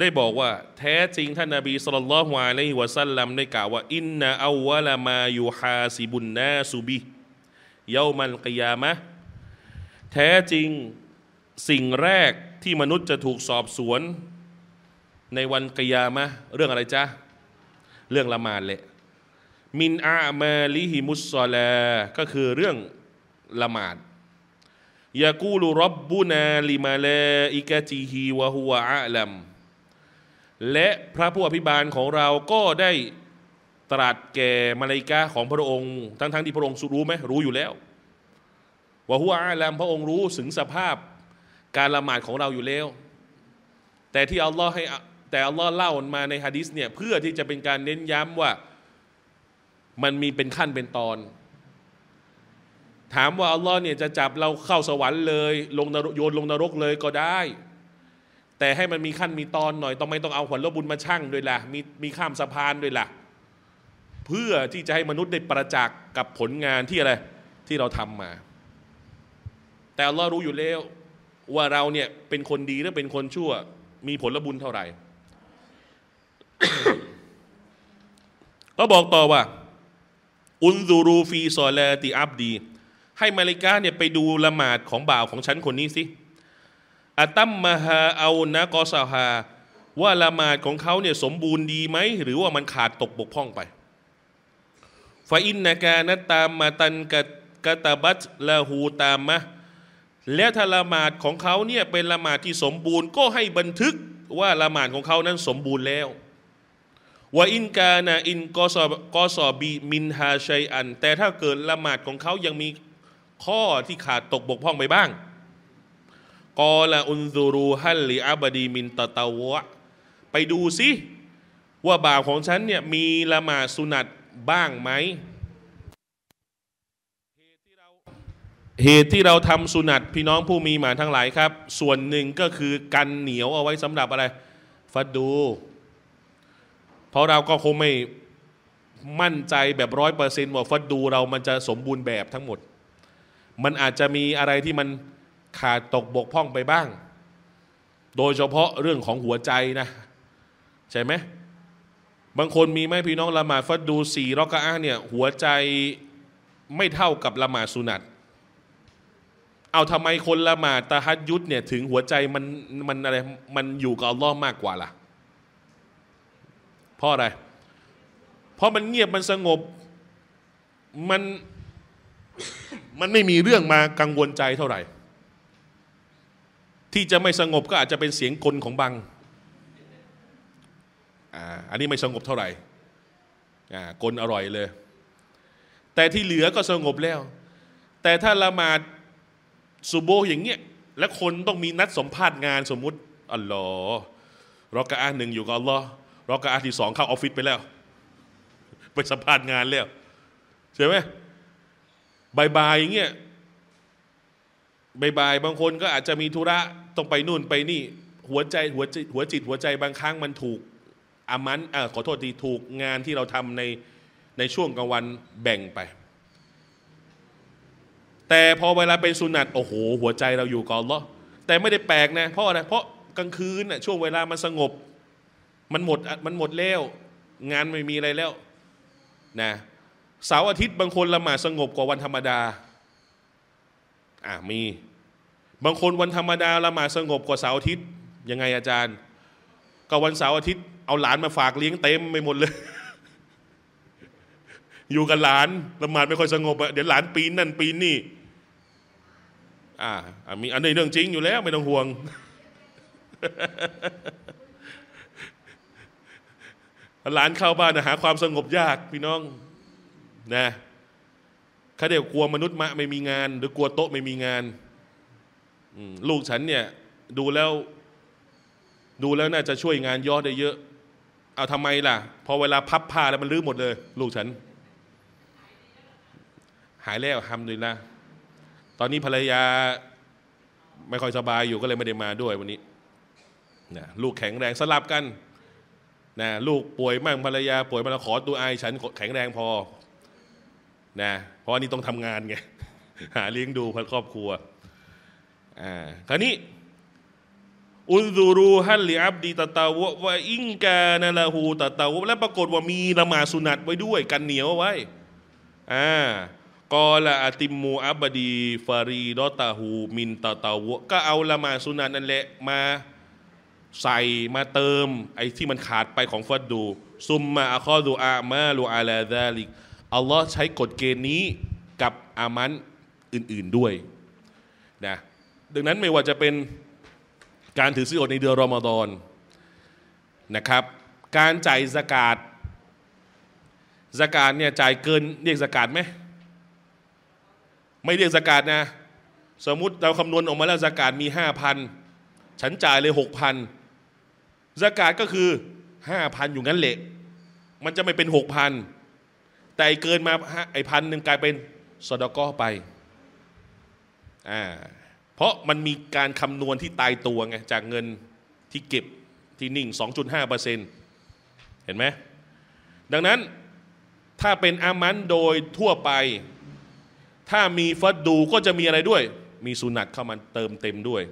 ได้บอกว่าแท้จริงท่านนบีศ็อลลัลลอฮุอะลัยฮิวะซัลลัมได้กล่าวว่าอินนะอัววะละมายูฮาซิบุนนาซุบิเยามัลกิยามะฮ์แท้จริงสิ่งแรกที่มนุษย์จะถูกสอบสวนในวันกิยามะฮ์เรื่องอะไรจ๊ะเรื่องละหมาดแหละมินอามาลิฮิมุสซอลาก็คือเรื่องละหมาดยากูลุร็อบบุนาลิมาลาอิกะติฮิวะฮุวะอาลัมและพระผู้อภิบาลของเราก็ได้ตรัสแก่มลาอิกะฮ์ของพระองค์ทั้งทั้งที่พระองค์รู้ไหมรู้อยู่แล้ววะฮุวะอาลัมพระองค์รู้ถึงสภาพการละหมาดของเราอยู่แล้วแต่ที่อัลลอฮ์ให้แต่อัลลอฮ์เล่ามาในฮะดิษเนี่ยเพื่อที่จะเป็นการเน้นย้ำว่ามันมีเป็นขั้นเป็นตอนถามว่าอัลลอฮ์เนี่ยจะจับเราเข้าสวรรค์เลยลงนรกโยนลงนรกเลยก็ได้แต่ให้มันมีขั้นมีตอนหน่อยต้องไม่ต้องเอาผลบุญมาชั่งด้วยล่ะมีมีข้ามสะพานด้วยล่ะเพื่อที่จะให้มนุษย์ได้ประจักษ์กับผลงานที่อะไรที่เราทำมาแต่อัลลอฮ์รู้อยู่แล้วว่าเราเนี่ยเป็นคนดีหรือเป็นคนชั่วมีผลบุญเท่าไหร่ ก็บอกต่อว่าอุนซูรูฟีซอลาติอับดีให้มาลิกาเนี่ยไปดูละหมาดของบ่าวของฉันคนนี้สิอะตัมมาฮาเอานะกอซาฮาว่าละหมาดของเขาเนี่ยสมบูรณ์ดีไหมหรือว่ามันขาดตกบกพร่องไปฟาอินนะกานะตามมาตันกะกะตาบัตละหูตามมะและถ้าละหมาดของเขาเนี่ยเป็นละหมาดที่สมบูรณ์ก็ให้บันทึกว่าละหมาดของเขานั้นสมบูรณ์แล้วว่าอินกานะอินกอซอกอซอบีมินฮาชัยอันแต่ถ้าเกิดละหมาดของเขายังมีข้อที่ขาดตกบกพร่องไปบ้างกอละอุนซูรูฮัลลิอับดีมินตะตะวะไปดูสิว่าบ่าวของฉันเนี่ยมีละหมาดสุนัตบ้างไหมเหตุที่เราทำสุนัตพี่น้องผู้มีหมาทั้งหลายครับส่วนหนึ่งก็คือกันเหนียวเอาไว้สำหรับอะไรฟัดดูเพราะเราก็คงไม่มั่นใจแบบร้อยเปอร์เซนต์ว่าฟัดดูเรามันจะสมบูรณ์แบบทั้งหมดมันอาจจะมีอะไรที่มันขาดตกบกพร่องไปบ้างโดยเฉพาะเรื่องของหัวใจนะใช่ไหมบางคนมีไหมพี่น้องละหมาดฟัดดูสี่ร็อกอะห์เนี่ยหัวใจไม่เท่ากับละหมาดสุนัตเอาทำไมคนละหมาดตะฮัจญุดเนี่ยถึงหัวใจมันมันอะไรมันอยู่กับอัลลอฮ์มากกว่าล่ะเพราะอะไรเพราะมันเงียบมันสงบมันมันไม่มีเรื่องมากังวลใจเท่าไหร่ที่จะไม่สงบก็อาจจะเป็นเสียงกลของบังอ่าอันนี้ไม่สงบเท่าไหร่อ่ากลอร่อยเลยแต่ที่เหลือก็สงบแล้วแต่ถ้าละหมาดซูโบอย่างเงี้ยและคนต้องมีนัดสัมภาษณ์งานสมมุติอัลลอฮ์รอกะอะห์หนึ่งอยู่กับอัลลอฮ์ รอกะอาที่สองเข้าออฟฟิศไปแล้วไปสัมภาษณ์งานแล้วใช่ไหมบายๆอย่างเงี้ยบายๆบางคนก็อาจจะมีธุระต้องไปนู่นไปนี่หัวใจหัวจิตหัวจิตหัวใจบางครั้งมันถูกอามันอ่าขอโทษทีถูกงานที่เราทำในในช่วงกลางวันแบ่งไปแต่พอเวลาเป็นสุนัตโอ้โหหัวใจเราอยู่กับอัลเลาะห์แต่ไม่ได้แปลกนะเพราะอะไรเพราะกลางคืนน่ะช่วงเวลามันสงบมันหมดมันหมดแล้วงานไม่มีอะไรแล้วนะเสาร์อาทิตย์บางคนละหมาดสงบกว่าวันธรรมดาอ่ะมีบางคนวันธรรมดาละหมาดสงบกว่าเสาร์อาทิตย์ยังไงอาจารย์ก็วันเสาร์อาทิตย์เอาหลานมาฝากเลี้ยงเต็มไปหมดเลย อยู่กับหลานละหมาดไม่ค่อยสงบเดี๋ยวหลานปีนนั่นปีนนี่อ่ามีอันนี้เรื่องจริงอยู่แล้วไม่ต้องห่วง หลานเข้าบ้านหาความสงบยากพี่น้องนะเขาเดี๋ยวกลัวมนุษย์มะไม่มีงานหรือกลัวโต๊ะไม่มีงานลูกฉันเนี่ยดูแล้วดูแล้วน่าจะช่วยงานยอดได้เยอะเอาทำไมล่ะพอเวลาพับผ้าแล้วมันรื้อหมดเลยลูกฉันหายแล้วทำด้วยละตอนนี้ภรรยาไม่ค่อยสบายอยู่ก็เลยไม่ได้มาด้วยวันนี้นะลูกแข็งแรงสลับกันนะลูกป่วยมั่งภรรยาป่วยมาแล้วขอดูไอฉันแข็งแรงพอนะเพราะนี่ต้องทำงานไงหาเลี้ยงดูครอบครัวอ่าคราวนี้อุนซูรูฮัลลิอับดีตะตาวะวะอิงกานะละหูตะตาวะแล้วปรากฏว่ามีละหมาดสุนัตไว้ด้วยกันเหนียวไว้อ่ากอละอติมูอับดีฟารีดอตาหูมินตะตาวะก็เอาละหมาดสุนัตนั่นแหละมาใส่มาเติมไอ้ที่มันขาดไปของฟัดดูซุมมาอัคอดูอามาลูอาลาซาลิกอัลลอฮ์ใช้กฎเกณฑ์นี้กับอามันอื่นๆด้วยนะดังนั้นไม่ว่าจะเป็นการถือศีลอดในเดือนรอมฎอนนะครับการจ่ายซะกาตซะกาตเนี่ยจ่ายเกินเรียกซะกาตไหมไม่เรียกซะกาตนะสมมุติเราคำนวณออกมาแล้วซะกาตมี ห้าพัน ฉันจ่ายเลย หกพัน ซะกาตก็คือ ห้าพัน อยู่งั้นแหละมันจะไม่เป็น หกพัน แต่เกินมาไอ้พันหนึ่งกลายเป็นซะดะกอฮ์ไปอ่าเพราะมันมีการคำนวณที่ตายตัวไงจากเงินที่เก็บที่นิ่ง สองจุดห้าเปอร์เซ็นต์ เห็นไหมดังนั้นถ้าเป็นอามันโดยทั่วไปถ้ามีฟัดดูก็จะมีอะไรด้วยมีสุนัตเข้ามาเติมเต็มด้วย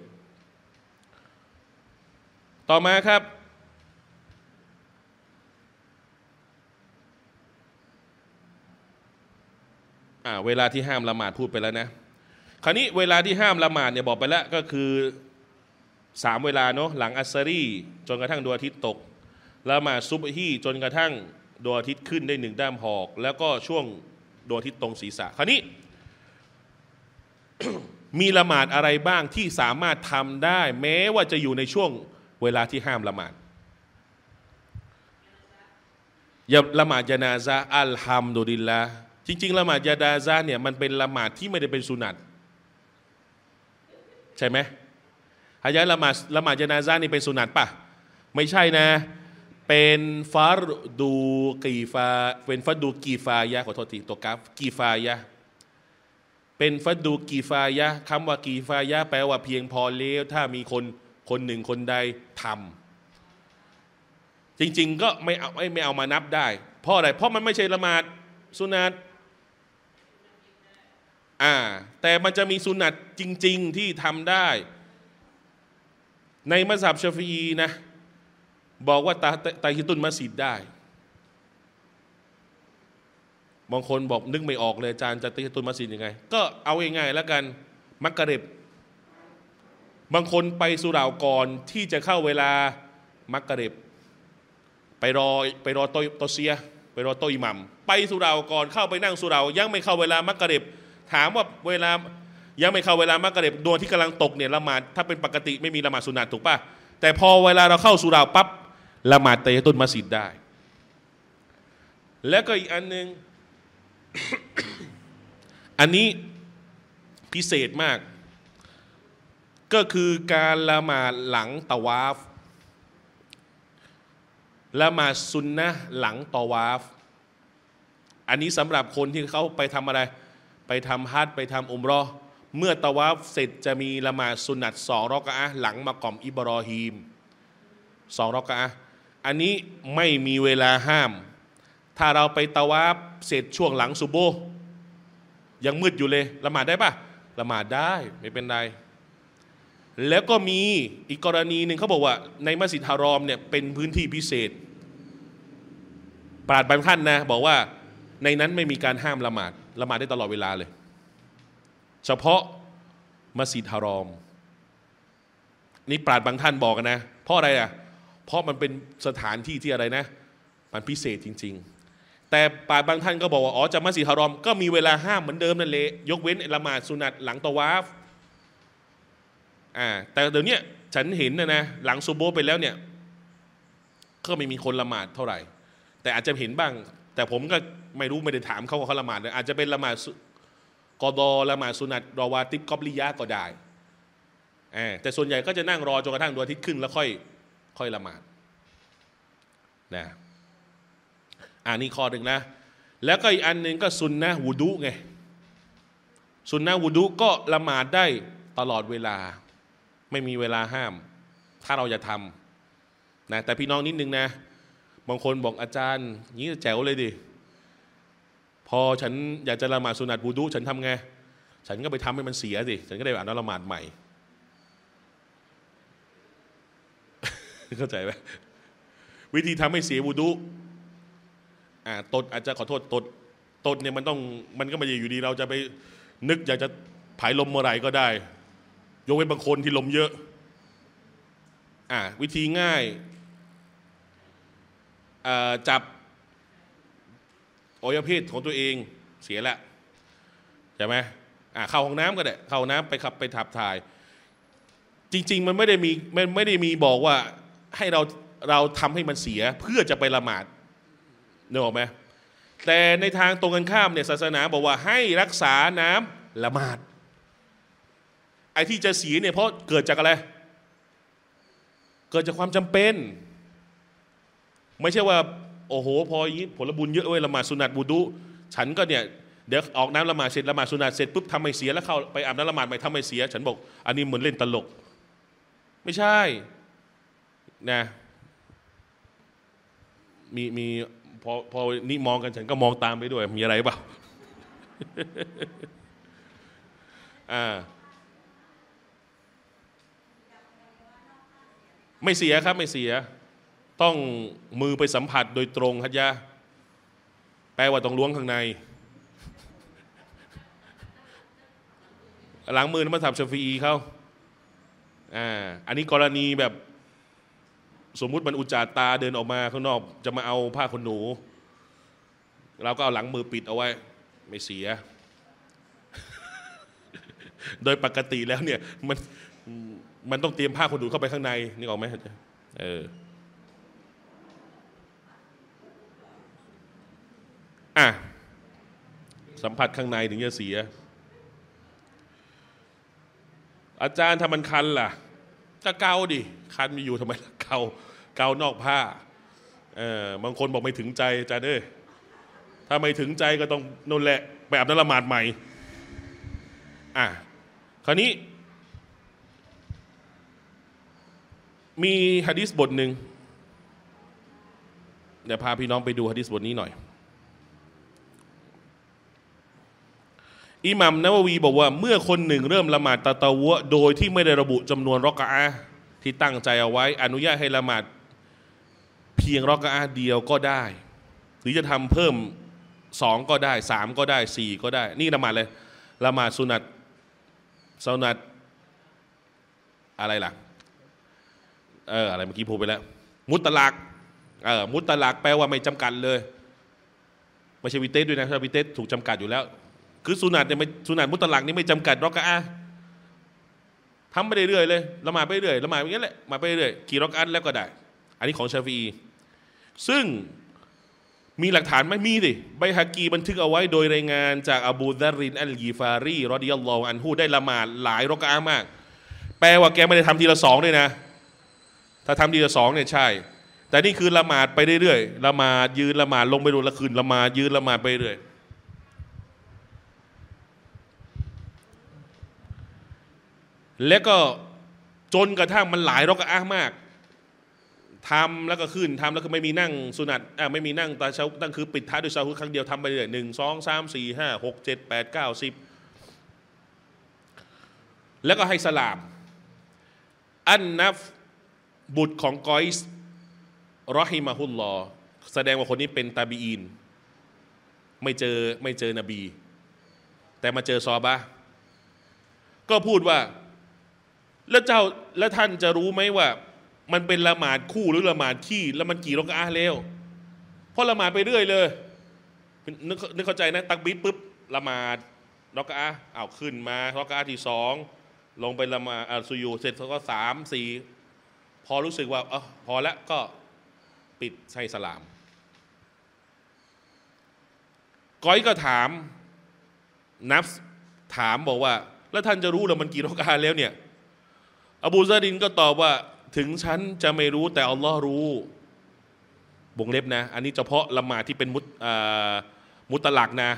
ต่อมาครับอ่าเวลาที่ห้ามละหมาดพูดไปแล้วนะคราวนี้เวลาที่ห้ามละหมาดเนี่ยบอกไปแล้วก็คือสามเวลาเนาะหลังอัสซารีจนกระทั่งดวงอาทิตย์ตกละหมาดซุบฮีจนกระทั่งดวงอาทิตย์ขึ้นได้หนึ่งด้ามหอกแล้วก็ช่วงดวงอาทิตย์ตรงศีรษะคราวนี้ มีละหมาดอะไรบ้างที่สามารถทำได้แม้ว่าจะอยู่ในช่วงเวลาที่ห้ามละหมาดละหมาดญะนาซะห์อัลฮัมดุลิลละห์จริงๆละหมาดญะนาซะห์เนี่ยมันเป็นละหมาดที่ไม่ได้เป็นสุนัตใช่ไหมฮะยะละหมาดละหมาดญะนาซะห์นี่เป็นสุนัตป่ะไม่ใช่นะเป็นฟัรดูกีฟาเป็นฟัรดูกีฟายะขอโทษทีตัวกราฟกีฟายะเป็นฟัรดูกีฟายะคำว่ากีฟายะแปลว่าเพียงพอแล้วถ้ามีคนคนหนึ่งคนใดทำจริงๆก็ไม่เอาไม่เอามานับได้เพราะอะไรเพราะมันไม่ใช่ละหมาดสุนัตอ่าแต่มันจะมีสุนัตจริงๆที่ทำได้ในมัซฮับชะฟีอีนะบอกว่าตาตาฮิตุนมัสยิดได้บางคนบอกนึกไม่ออกเลยอาจารย์จะตาฮิตุนมัสยิดยังไงก็เอาง่ายๆแล้วกันมักกะริบบางคนไปสุเหร่าก่อนที่จะเข้าเวลามักกะริบไปรอไปรอโตโตเซียไปรอโตอิหมัมไปสุเหร่าก่อนเข้าไปนั่งสุเหร่ายังไม่เข้าเวลามักกะริบถามว่าเวลายังไม่เข้าเวลามากระเด็บดวงที่กำลังตกเนี่ยละหมาดถ้าเป็นปกติไม่มีละหมาดสุนัตถูกป่ะแต่พอเวลาเราเข้าสุราปั๊บละหมาดตะฮิยะตุลมัสยิดได้แล้วก็อีกอันหนึ่ง อันนี้พิเศษมากก็คือการละหมาดหลังตะวาฟ และมาซุนนะหลังตอวาฟอันนี้สำหรับคนที่เขาไปทำอะไรไปทำฮัจญ์ไปทำอุมเราะห์เมื่อตะวาฟเสร็จจะมีละหมาดสุนัตสองรอกะอะห์หลังมะกอมอิบรอฮีมสองรอกะอะห์อันนี้ไม่มีเวลาห้ามถ้าเราไปตะวาฟเสร็จช่วงหลังซุโบห์ยังมืดอยู่เลยละหมาดได้ปะละหมาดได้ไม่เป็นไรแล้วก็มีอีกกรณีหนึ่งเขาบอกว่าในมัสยิดฮารอมเนี่ยเป็นพื้นที่พิเศษปราชญ์บางท่านนะบอกว่าในนั้นไม่มีการห้ามละหมาดละหมาดได้ตลอดเวลาเลยเฉพาะมัสยิดฮารอมนี่ปราชญ์บางท่านบอกนะเพราะอะไรอ่ะเพราะมันเป็นสถานที่ที่อะไรนะมันพิเศษจริงๆแต่ปราชญ์บางท่านก็บอกว่าอ๋อจะมัสยิดฮารอมก็มีเวลาห้ามเหมือนเดิมนั่นแหละยกเว้นละหมาดสุนัตหลังตะวาฟอ่าแต่เดี๋ยวนี้ฉันเห็นนะนะหลังซุบโบไปแล้วเนี่ยก็ไม่มีคนละหมาดเท่าไหร่แต่อาจจะเห็นบ้างแต่ผมก็ไม่รู้ไม่ได้ถามเขาว่าเขาละหมาดอาจจะเป็นละหมาดกอดอละหมาดสุนัตรอวาติบกอบลิยะก็ได้แต่ส่วนใหญ่ก็จะนั่งรอจนกระทั่งดวงอาทิตย์ขึ้นแล้วค่อยค่อยละหมาดนะอ่านี่ข้อหนึ่งนะแล้วก็อีกอันหนึ่งก็ซุนนะวุดุไงซุนนะวุดุก็ละหมาดได้ตลอดเวลาไม่มีเวลาห้ามถ้าเราจะทำนะแต่พี่น้องนิดนึงนะบางคนบอกอาจารย์นี้แจ๋วเลยดิพอฉันอยากจะละหมาดสุนัตบูดูฉันทำไงฉันก็ไปทำให้มันเสียสิฉันก็ได้อ่านละหมาดใหม่ เข้าใจไหมวิธีทำให้เสียบูดูอ่าตดอาจจะขอโทษตดตดเนี่ยมันต้องมันก็ไม่ได้อยู่ดีเราจะไปนึกอยากจะผายลมเมื่อไหร่ก็ได้ยกเว้นบางคนที่ลมเยอะอ่าวิธีง่ายจับอวัยวะเพศของตัวเองเสียละใช่ไหมอ่าเข้าห้องน้ำก็ได้เข้าห้องน้ำไปขับไปทับถ่ายจริงๆมันไม่ได้มีมันไม่ได้มีบอกว่าให้เราเราทำให้มันเสียเพื่อจะไปละหมาดนึกออกไหมแต่ในทางตรงกันข้ามเนี่ยศาสนาบอกว่าให้รักษาน้ำละหมาดไอ้ที่จะเสียเนี่ยเพราะเกิดจากอะไรเกิดจากความจำเป็นไม่ใช่ว่าโอ้โหพออย่างนี้ผลบุญเยอะเว้ยละหมาดสุนัตบูดูฉันก็เนี่ยเดี๋ยวออกน้ำละหมาดเสร็จละหมาดสุนัตเสร็จปุ๊บทำไม่เสียแล้วเข้าไปอาบน้ำละหมาดใหม่ทำไม่เสียฉันบอกอันนี้เหมือนเล่นตลกไม่ใช่นะมีมีพอพอนี่มองกันฉันก็มองตามไปด้วยมีอะไรเปล่า อ่าไม่เสียครับไม่เสียต้องมือไปสัมผัสโดยตรงฮัจญะแปลว่าต้องล้วงข้างในหลังมือมาถามชาฟีอีเขาอ่าอันนี้กรณีแบบสมมุติมันอุจจาตาเดินออกมาข้างนอกจะมาเอาผ้าขนหนูเราก็เอาหลังมือปิดเอาไว้ไม่เสีย โดยปกติแล้วเนี่ยมันมันต้องเตรียมผ้าขนหนูเข้าไปข้างในนี่ออกไหมเอออ่ะสัมผัสข้างในถึงจะเสียอาจารย์ทำมันคันล่ะจะเกาดิคันมีอยู่ทำไมเกาเกานอกผ้าเออบางคนบอกไม่ถึงใจอาจารย์เอ้ยถ้าไม่ถึงใจก็ต้องนนแหละไปอาบน้ำละหมาดใหม่อ่ะคราวนี้มีหะดีษบทหนึ่งเดี๋ยวพาพี่น้องไปดูหะดีษบทนี้หน่อยอิหม่ามนะวะวีบอกว่าเมื่อคนหนึ่งเริ่มละหมาดตะตะวะโดยที่ไม่ได้ระบุจำนวนรอกะอะห์ที่ตั้งใจเอาไว้อนุญาตให้ละหมาดเพียงรอกะอะห์เดียวก็ได้หรือจะทำเพิ่มสองก็ได้สามก็ได้สี่ก็ได้นี่ละหมาดเลยละหมาดสุนัตสุนัตอะไรล่ะเอออะไรเมื่อกี้พูดไปแล้วมุตตะลักเออมุตตะลักแปลว่าไม่จำกัดเลยไม่ใช่วิเตสด้วยนะวิเตสถูกจำกัดอยู่แล้วคือสุนัตเนี่ยไม่สุนัตมุตตะลักนี่ไม่จำกัดรอกะอะห์ทำไปเรื่อยๆเลยละหมาดไปเรื่อยละหมาดอย่างนี้แหละมาไปเรื่อยกี่รอกะอะห์แล้วก็ได้อันนี้ของชาฟีอีซึ่งมีหลักฐานไหมมีสิไบฮะกีบันทึกเอาไว้โดยรายงานจากอบูซะรินอัลกีฟารีรอฎิยัลลอฮุอันฮุได้ละหมาดหลายรอกะอะห์มากแปลว่าแกไม่ได้ทำทีละสองด้วยนะถ้าทำทีละสองเนี่ยใช่ แต่นี่คือละหมาดไปเรื่อยๆละหมาดยืนละหมาดลงไปดูละคืนละหมาดยืนละหมาดไปเรื่อยแล้วก็จนกระทั่งมันหลายรอกอะห์มากทำแล้วก็ขึ้นทำแล้วก็ไม่มีนั่งสุนัตอ่าไม่มีนั่งตาเช้านั่งคือปิดท้ายด้วยซาฮุดครั้งเดียวทำไปเรื่อยหนึ่งสองสามสี่ห้าหกเจ็ดแปดเก้าสิบแล้วก็ให้สลามอันนัฟบุตรของกอยส์รอฮิมะฮุลลอฮ์แสดงว่าคนนี้เป็นตาบีอีนไม่เจอไม่เจอนบีแต่มาเจอซอบะก็พูดว่าแล้วเจ้าแล้วท่านจะรู้ไหมว่ามันเป็นละหมาดคู่หรือละหมาดขี้แล้วมันกี่รอกอะห์แล้วเพราะละหมาดไปเรื่อยเลยนึกนึกเข้าใจนะตักบีปุ๊บละหมาดรอกอะห์เอาขึ้นมารอกอะห์ที่สองลงไปละหมาดอัลซุยูเสร็จก็สามสี่พอรู้สึกว่าเออพอแล้วก็ปิดให้สลามก้อยก็ถามนับถามบอกว่าแล้วท่านจะรู้หรือมันกี่รอกอะห์แล้วเนี่ยอบูซาดินก็ตอบว่าถึงฉันจะไม่รู้แต่อัลลอฮ์รู้วงเล็บนะอันนี้เฉพาะละหมาดที่เป็นมุตมุตลักนะ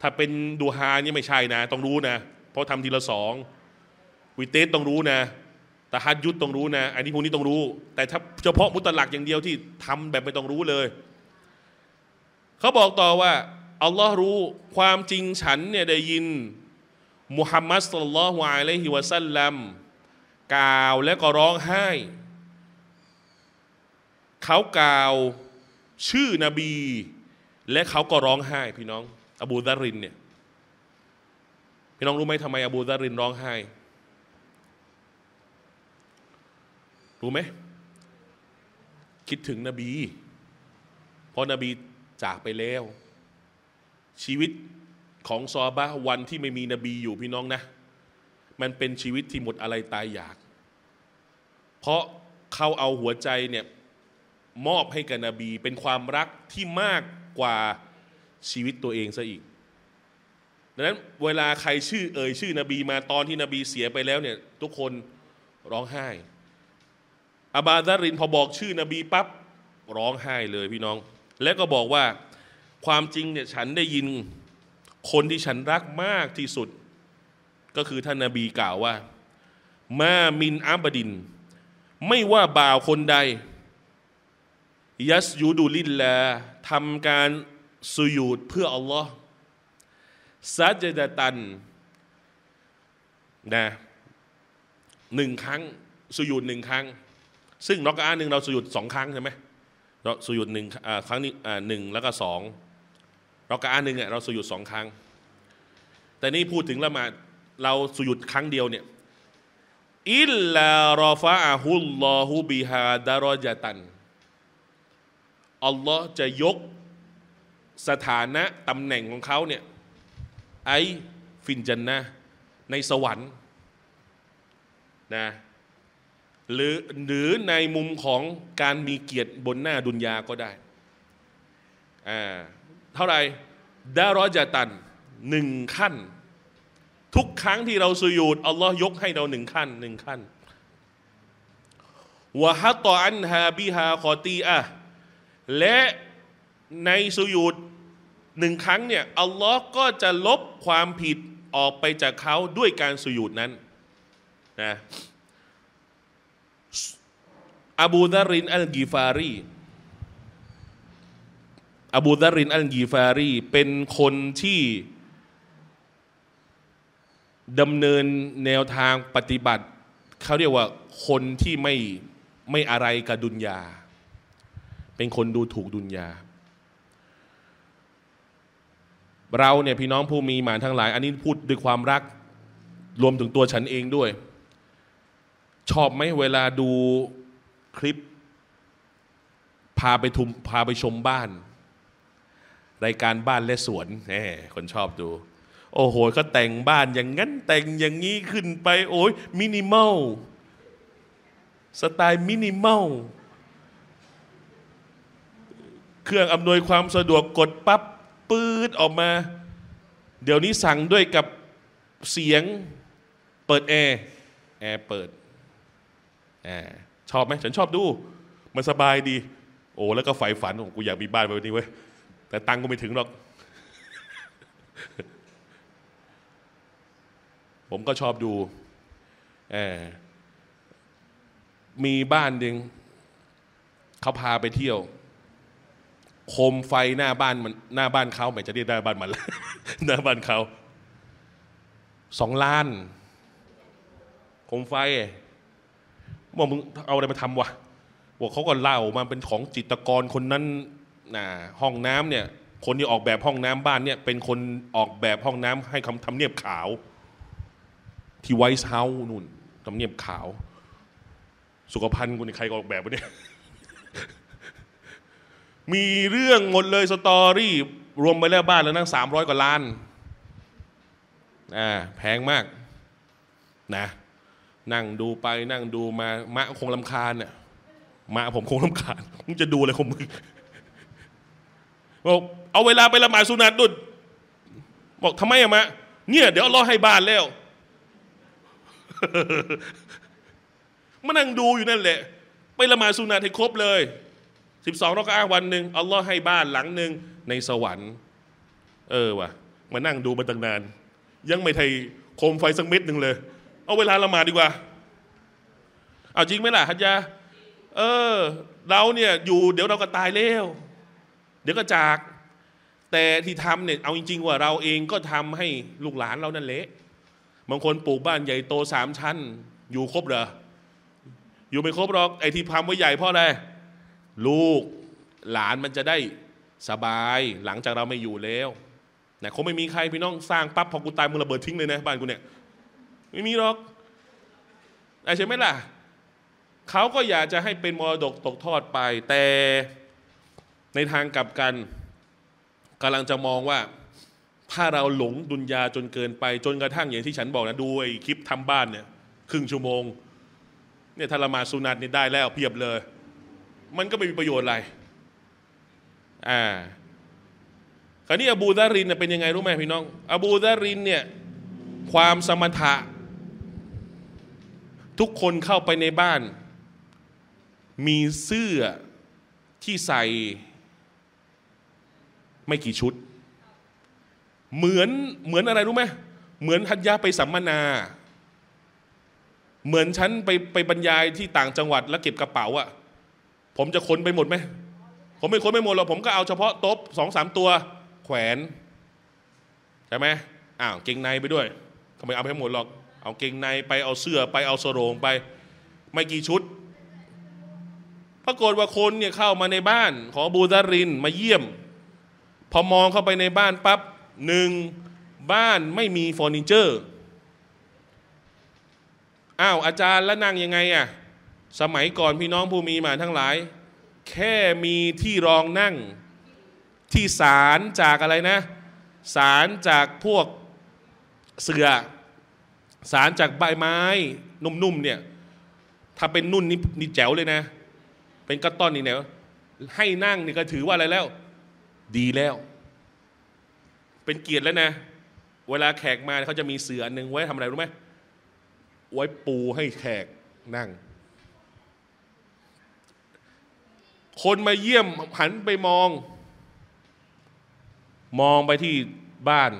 ถ้าเป็นดูฮานี่ไม่ใช่นะต้องรู้นะเพราะทำทีละสองวิเตสต้องรู้นะแต่ฮัดยุตต้องรู้นะอันนี้พวกนี้ต้องรู้แต่ถ้าเฉพาะมุตลักอย่างเดียวที่ทำแบบไม่ต้องรู้เลยเขาบอกต่อว่าอัลลอฮ์รู้ความจริงฉันเนี่ยได้ยินมุฮัมมัดศ็อลลัลลอฮุอะลัยฮิวะซัลลัมกล่าวและก็ร้องไห้เขากล่าวชื่อนบีและเขาก็ร้องไห้พี่น้องอบูซะรินเนี่ยพี่น้องรู้ไหมทำไมอบูซะรินร้องไห้รู้ไหมคิดถึงนบีเพราะนบีจากไปแล้วชีวิตของซอบะวันที่ไม่มีนบีอยู่พี่น้องนะมันเป็นชีวิตที่หมดอะไรตายอยากเพราะเขาเอาหัวใจเนี่ยมอบให้กับนบีเป็นความรักที่มากกว่าชีวิตตัวเองซะอีกดังนั้นเวลาใครชื่อเอ่ยชื่อนบีมาตอนที่นบีเสียไปแล้วเนี่ยทุกคนร้องไห้อบูซะรินพอบอกชื่อนบีปั๊บร้องไห้เลยพี่น้องและก็บอกว่าความจริงเนี่ยฉันได้ยินคนที่ฉันรักมากที่สุดก็คือท่านนบีกล่าวว่ามามินอับดินไม่ว่าบ่าวคนใดยัสยูดุลิลลาทำการสุยูดเพื่ออัลลอฮ์ซัจดะตันนะหนึ่งครั้งสุยูดหนึ่งครั้งซึ่งรอกอะห์หนึ่งเราสุยูดสองครั้งใช่ไหมเราสุยูดหนึ่งครั้งนี้หนึ่งแล้วก็สองรอกอะห์หนึ่งเราสุยูดสองครั้งแต่นี่พูดถึงละหมาดเราสุยุดครั้งเดียวเนี่ยอิลลารอฟะอาฮุลลอฮุบิฮาดารอญะตันอัลลอฮ์จะยกสถานะตำแหน่งของเขาเนี่ยไอฟินจันนะในสวรรค์นะหรือหรือในมุมของการมีเกียรติบนหน้าดุนยาก็ได้อ่าเท่าไหร่ดารอญะตันหนึ่งขั้นทุกครั้งที่เราสุญูดอัลลอฮ์ยกให้เราหนึ่งขั้นหนึ่งขั้นวะฮัตตออันฮาบิฮาคอตีอะและในสุญูดหนึ่งครั้งเนี่ยอัลลอฮ์ก็จะลบความผิดออกไปจากเขาด้วยการสุญูดนั้นนะอบูซะรินอัลกิฟารีอบูซะรินอัลกิฟารีเป็นคนที่ดำเนินแนวทางปฏิบัติเขาเรียกว่าคนที่ไม่ไม่อะไรกับดุนยาเป็นคนดูถูกดุนยาเราเนี่ยพี่น้องผู้มีหมานทั้งหลายอันนี้พูดด้วยความรักรวมถึงตัวฉันเองด้วยชอบไหมเวลาดูคลิปพาไปทุมพาไปชมบ้านรายการบ้านและสวนแหมคนชอบดูโอ้โหเขาแต่งบ้านอย่างนั้นแต่งอย่างนี้ขึ้นไปโอ้ยมินิมอลสไตล์มินิมอลเครื่องอำนวยความสะดวกกดปั๊บปื๊ดออกมาเดี๋ยวนี้สั่งด้วยกับเสียงเปิดแอร์แอร์เปิดแอร์ชอบไหมฉันชอบดูมันสบายดี โอ้แล้วก็ไฟฝันของกูอยากมีบ้านแบบนี้เว้ยแต่ตังก็ไม่ถึงหรอกผมก็ชอบดูมีบ้านหนึ่งเขาพาไปเที่ยวโคมไฟหน้าบ้านมันหน้าบ้านเขาไม่จะเรียกได้บ้านมันแล้วหน้าบ้านเขาสองล้านโคมไฟบอกมึงเอาอะไรมาทำวะบอกเขาก็เล่ามาเป็นของจิตรกรคนนั้นน่ะห้องน้ำเนี่ยคนที่ออกแบบห้องน้ำบ้านเนี่ยเป็นคนออกแบบห้องน้ำให้คำทำเนียบขาวที่ไวท์เฮาส์นู่นทำเนียบขาวสุขภัณฑ์คนใครออกแบบวะเนี่ยมีเรื่องหมดเลยสตอรี่รวมไปแล้วบ้านแล้วนั่งสามร้อยกว่าล้านอ่าแพงมากนะนั่งดูไปนั่งดูมามะคงรำคาญเนี่ยมะผมคงรำคาญมึงจะดูอะไรของมึงบอกเอาเวลาไปละหมาดสุนัตดุดบอกทำไมอะมะเนี่ยเดี๋ยวรอให้บ้านแล้วมานั่งดูอยู่นั่นแหละไปละหมาดสุนัตให้ครบเลยสิบสองรอกอ้าวันหนึ่งอัลลอฮ์ให้บ้านหลังหนึ่งในสวรรค์เออวะมานั่งดูมาตั้งนานยังไม่ไทยโคมไฟสักเม็ดหนึ่งเลยเอาเวลาละหมาดดีกว่าเอาจริงไหมล่ะฮัจญาเออเราเนี่ยอยู่เดี๋ยวเราก็ตายแล้วเดี๋ยวก็จากแต่ที่ทำเนี่ยเอาจริงๆว่าเราเองก็ทำให้ลูกหลานเรานั่นเละบางคนปลูกบ้านใหญ่โตสามชั้นอยู่ครบเหรออยู่ไม่ครบหรอกไอ้ที่ทำไว้ใหญ่เพราะอะไรลูกหลานมันจะได้สบายหลังจากเราไม่อยู่แล้วนะคงไม่มีใครพี่น้องสร้างปั๊บพอกูตายมึงระเบิดทิ้งเลยนะบ้านกูเนี่ยไม่มีหรอกใช่ไหมล่ะเขาก็อยากจะให้เป็นมรดกตกทอดไปแต่ในทางกลับกันกำลังจะมองว่าถ้าเราหลงดุนยาจนเกินไปจนกระทั่งอย่างที่ฉันบอกนะดูไอ้คลิปทำบ้านเนี่ยครึ่งชั่วโมงเนี่ยถ้าละหมาดสุนัตเนี่ยได้แล้วเพียบเลยมันก็ไม่มีประโยชน์อะไรอ่าคราวนี้อบูดารินเป็นยังไงรู้ไหมพี่น้องอบูดารินเนี่ยความสมถะทุกคนเข้าไปในบ้านมีเสื้อที่ใส่ไม่กี่ชุดเหมือนเหมือนอะไรรู้ไหมเหมือนฮัจญาไปสัมมนาเหมือนฉันไปไปบรรยายที่ต่างจังหวัดแล้วเก็บกระเป๋าอะผมจะค้นไปหมดไหมผมไม่ค้นไปหมดหรอกผมก็เอาเฉพาะโต๊ะสองสามตัวแขวนใช่ไหมอ้าวเกงในไปด้วยทำไมเอาไปหมดหรอกเอาเกงในไปเอาเสื้อไปเอาสโรงไปไม่กี่ชุดปรากฏว่าคนเนี่ยเข้ามาในบ้านของบูดารินมาเยี่ยมพอมองเข้าไปในบ้านปั๊บหนึ่งบ้านไม่มีเฟอร์นิเจอร์อ้าวอาจารย์แล้วนั่งยังไงอะสมัยก่อนพี่น้องผู้มีมาทั้งหลายแค่มีที่รองนั่งที่สารจากอะไรนะสารจากพวกเสือสารจากใบไม้นุ่มๆเนี่ยถ้าเป็นนุ่นนี่แจ๋วเลยนะเป็นกระต้อนนี่แนวให้นั่งนี่ก็ถือว่าอะไรแล้วดีแล้วเป็นเกียรติแล้วนะเวลาแขกมาเขาจะมีเสืออันหนึ่งไว้ทำอะไรรู้ไหมไว้ปูให้แขกนั่งคนมาเยี่ยมหันไปมองมองไปที่บ้าน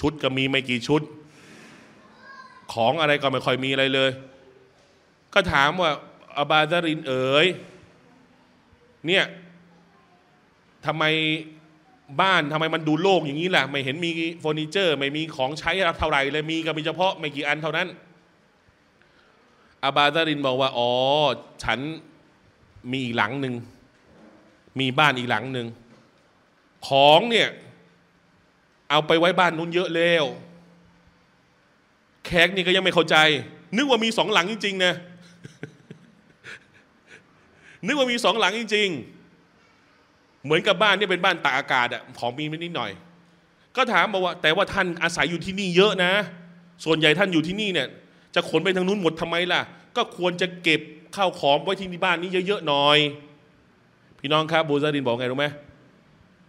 ชุดก็มีไม่กี่ชุดของอะไรก็ไม่ค่อยมีอะไรเลยก็ถามว่าอบาดารินเอ๋ยเนี่ยทำไมบ้านทำไมมันดูโล่งอย่างนี้ล่ะไม่เห็นมีเฟอร์นิเจอร์ไม่มีของใช้เท่าไหร่เลยมีก็มีเฉพาะไม่กี่อันเท่านั้นอบาดารินบอกว่าอ๋อฉันมีอีกหลังหนึ่งมีบ้านอีกหลังหนึ่งของเนี่ยเอาไปไว้บ้านนู้นเยอะแล้วแขกนี่ก็ยังไม่เข้าใจนึกว่ามีสองหลังจริงๆนะ นึกว่ามีสองหลังจริงๆเหมือนกับบ้านนี่เป็นบ้านตากอากาศอะของมีนิดหน่อยก็ถามมาว่าแต่ว่าท่านอาศัยอยู่ที่นี่เยอะนะส่วนใหญ่ท่านอยู่ที่นี่เนี่ยจะขนไปทางนู้นหมดทำไมล่ะก็ควรจะเก็บข้าวของไว้ที่บ้านนี้เยอะๆหน่อยพี่น้องครับบูซาดินบอกไงรู้ไหม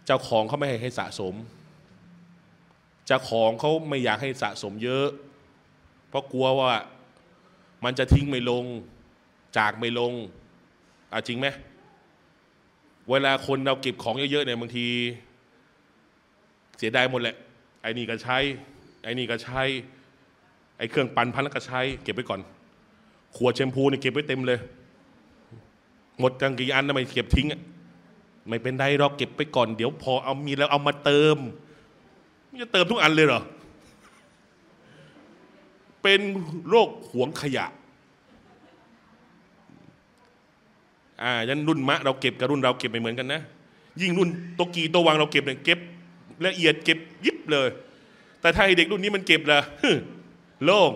เจ้าของเขาไม่ให้ให้สะสมเจ้าของเขาไม่อยากให้สะสมเยอะเพราะกลัวว่ามันจะทิ้งไม่ลงจากไม่ลงอ่ะจริงไหม เวลาคนเราเก็บของเยอะๆเนี่ยบางทีเสียดายหมดแหละไอ้นี่ก็ใช้ไอ้นี่ก็ใช้ไอ้เครื่องปั่นพันแล้วก็ใช้เก็บไว้ก่อนขวดแชมพูเนี่ยเก็บไว้เต็มเลยหมดกันกี่อันทำไมเก็บทิ้งอ่ะไม่เป็นไรเราเก็บไปก่อนเดี๋ยวพอเอามีแล้วเอามาเติมไม่จะเติมทุกอันเลยเหรอเป็นโรคหวงขยะอ่ายันรุ่นมะเราเก็บกับรุ่นเราเก็บไม่เหมือนกันนะยิ่งรุ่นโตกีโตวังเราเก็บเนี่ยเก็บละเอียดเก็บยิบเลยแต่ถ้าเด็กรุ่นนี้มันเก็บละโล่ง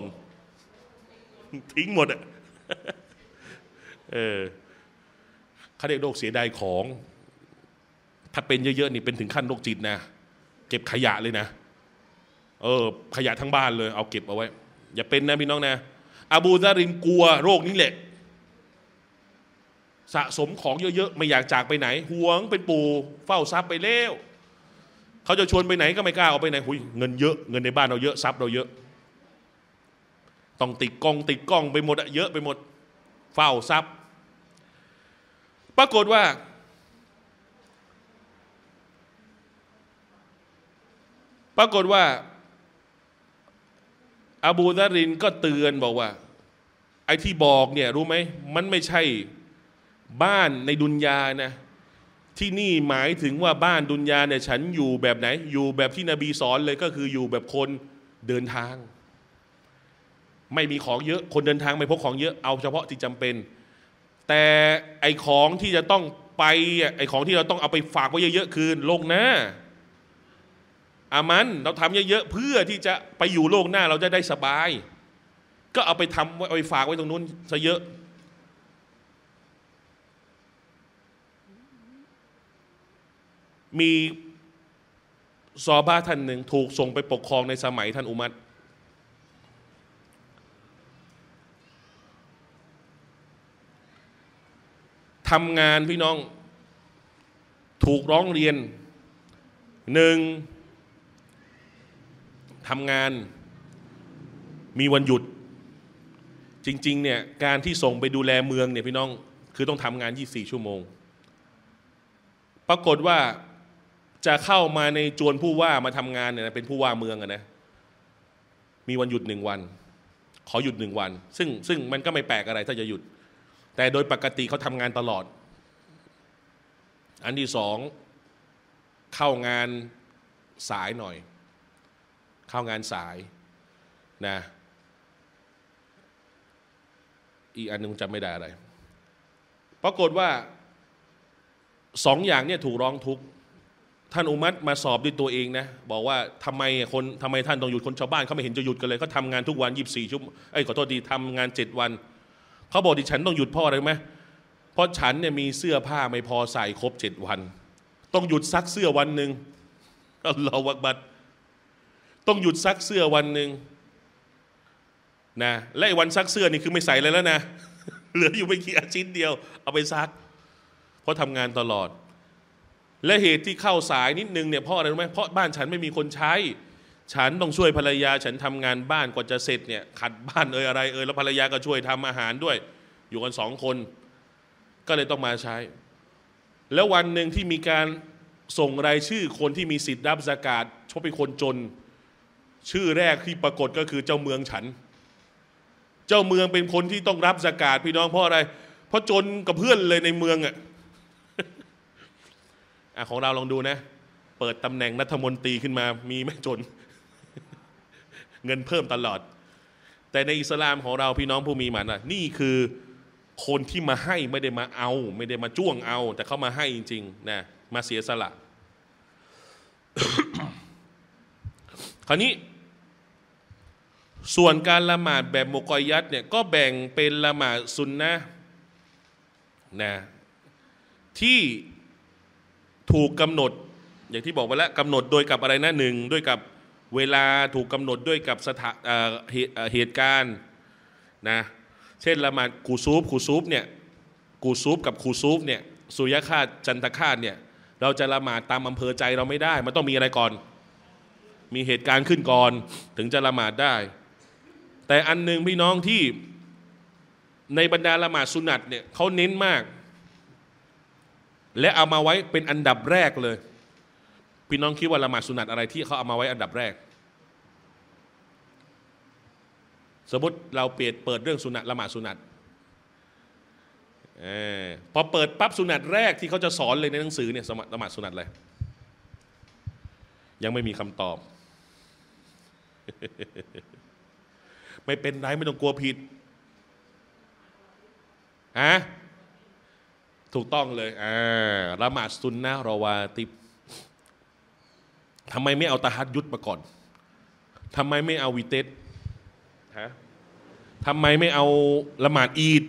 ทิ้งหมดอ่ะเออเขาเรียกโรคเสียดายของถ้าเป็นเยอะๆนี่เป็นถึงขั้นโรคจิตนะเก็บขยะเลยนะเออขยะทั้งบ้านเลยเอาเก็บเอาไว้อย่าเป็นนะพี่น้องนะอบูซารินกลัวโรคนี้แหละสะสมของเยอะๆไม่อยากจากไปไหนหวงเป็นปู่เฝ้าทรัพย์ไปแล้วเขาจะชวนไปไหนก็ไม่กล้าเอาไปไหนหุยเงินเยอะเงินในบ้านเราเยอะทรัพย์เราเยอะต้องติดกล้องติดกล้องไปหมดอะเยอะไปหมดเฝ้าทรัพย์ปรากฏว่าปรากฏว่าอบูซารินก็เตือนบอกว่าไอ้ที่บอกเนี่ยรู้ไหมมันไม่ใช่บ้านในดุนยานะที่นี่หมายถึงว่าบ้านดุนยาเนี่ยฉันอยู่แบบไหนอยู่แบบที่นบีสอนเลยก็คืออยู่แบบคนเดินทางไม่มีของเยอะคนเดินทางไม่พกของเยอะเอาเฉพาะที่จำเป็นแต่ไอ้ของที่จะต้องไปไอ้ของที่เราต้องเอาไปฝากไว้เยอะๆคือโลกหน้าอามันเราทำเยอะๆเพื่อที่จะไปอยู่โลกหน้าเราจะได้สบายก็เอาไปทำเอาไปฝากไว้ตรงนู้นซะเยอะมีซอบ้าท่านหนึ่งถูกส่งไปปกครองในสมัยท่านอุมัรทำงานพี่น้องถูกร้องเรียนหนึ่งทำงานมีวันหยุดจริงๆเนี่ยการที่ส่งไปดูแลเมืองเนี่ยพี่น้องคือต้องทำงานยี่สิบสี่ชั่วโมงปรากฏว่าจะเข้ามาในจวนผู้ว่ามาทำงานเนี่ยเป็นผู้ว่าเมืองอะนะมีวันหยุดหนึ่งวันขอหยุดหนึ่งวันซึ่งซึ่งมันก็ไม่แปลกอะไรถ้าจะหยุดแต่โดยปกติเขาทำงานตลอดอันที่สองเข้างานสายหน่อยเข้างานสายนะอีกอันนึงจำไม่ได้อะไรปรากฏว่าสองอย่างเนี่ยถูกร้องทุกข์ท่านอุมัรมาสอบด้วยตัวเองนะบอกว่าทำไมคนทำไมท่านต้องหยุดคนชาวบ้านเขาไม่เห็นจะหยุดกันเลยเขาทำงานทุกวันยี่สิบสี่ชั่วโมงไอ้ขอโทษดีทำงานเจ็ดวันเขาบอกดิฉันต้องหยุดเพราะอะไรไหมเพราะฉันเนี่ยมีเสื้อผ้าไม่พอใส่ครบเจ็ดวันต้องหยุดซักเสื้อวันหนึ่งอัลลอฮฺอักบัรต้องหยุดซักเสื้อวันหนึ่งนะและวันซักเสื้อนี่คือไม่ใส่เลยแล้วนะเหลืออยู่ไม่กี่อาทิตย์เดียวเอาไปซักเพราะทำงานตลอดและเหตุที่เข้าสายนิดนึงเนี่ยเพราะอะไรรู้ไหมเพราะบ้านฉันไม่มีคนใช้ฉันต้องช่วยภรรยาฉันทำงานบ้านกว่าจะเสร็จเนี่ยขัดบ้านเอ่ยอะไรเอ่ยแล้วภรรยาก็ช่วยทำอาหารด้วยอยู่กันสองคนก็เลยต้องมาใช้แล้ววันหนึ่งที่มีการส่งรายชื่อคนที่มีสิทธิ์รับซะกาตชอบเป็นคนจนชื่อแรกที่ปรากฏก็คือเจ้าเมืองฉันเจ้าเมืองเป็นคนที่ต้องรับซะกาตพี่น้องเพราะอะไรเพราะจนกับเพื่อนเลยในเมืองอ่ะของเราลองดูนะเปิดตำแหน่งรัฐมนตรีขึ้นมามีไม่จน เงินเพิ่มตลอดแต่ในอิสลามของเราพี่น้องผู้มีหมันนะนี่คือคนที่มาให้ไม่ได้มาเอาไม่ได้มาจ้วงเอาแต่เขามาให้จริงๆนะมาเสียสละ คราวนี้ส่วนการละหมาดแบบมุกอยยัดเนี่ยก็แบ่งเป็นละหมาดซุนนะห์นะที่ถูกกำหนดอย่างที่บอกไปแล้วกำหนดโดยกับอะไรนะหนึ่งด้วยกับเวลาถูกกำหนดด้วยกับสถานเหตุการณ์นะเช่นละหมาดกูซูบกูซูบเนี่ยกูซูบกับกูซูบเนี่ยสุริยคาตจันทคาตเนี่ยเราจะละหมาดตามอำเภอใจเราไม่ได้มันต้องมีอะไรก่อนมีเหตุการณ์ขึ้นก่อนถึงจะละหมาดได้แต่อันหนึ่งพี่น้องที่ในบรรดาละหมาดสุนัตเนี่ยเขาเน้นมาก และเอามาไว้เป็นอันดับแรกเลยพี่น้องคิดว่าละหมาดสุนัตอะไรที่เขาเอามาไว้อันดับแรกสมมติเราเปิดเปิดเรื่องสุนัตละหมาดสุนัตพอเปิดปั๊บสุนัตแรกที่เขาจะสอนเลยในหนังสือเนี่ยละหมาดสุนัตอะไรยังไม่มีคำตอบไม่เป็นไรไม่ต้องกลัวผิดฮะถูกต้องเลยอ่าละหมาดซุนนะห์รอวาติบทำไมไม่เอาตะฮัดยุดมาก่อนทำไมไม่เอาวิเตสฮะทำไมไม่เอาละหมาดอีด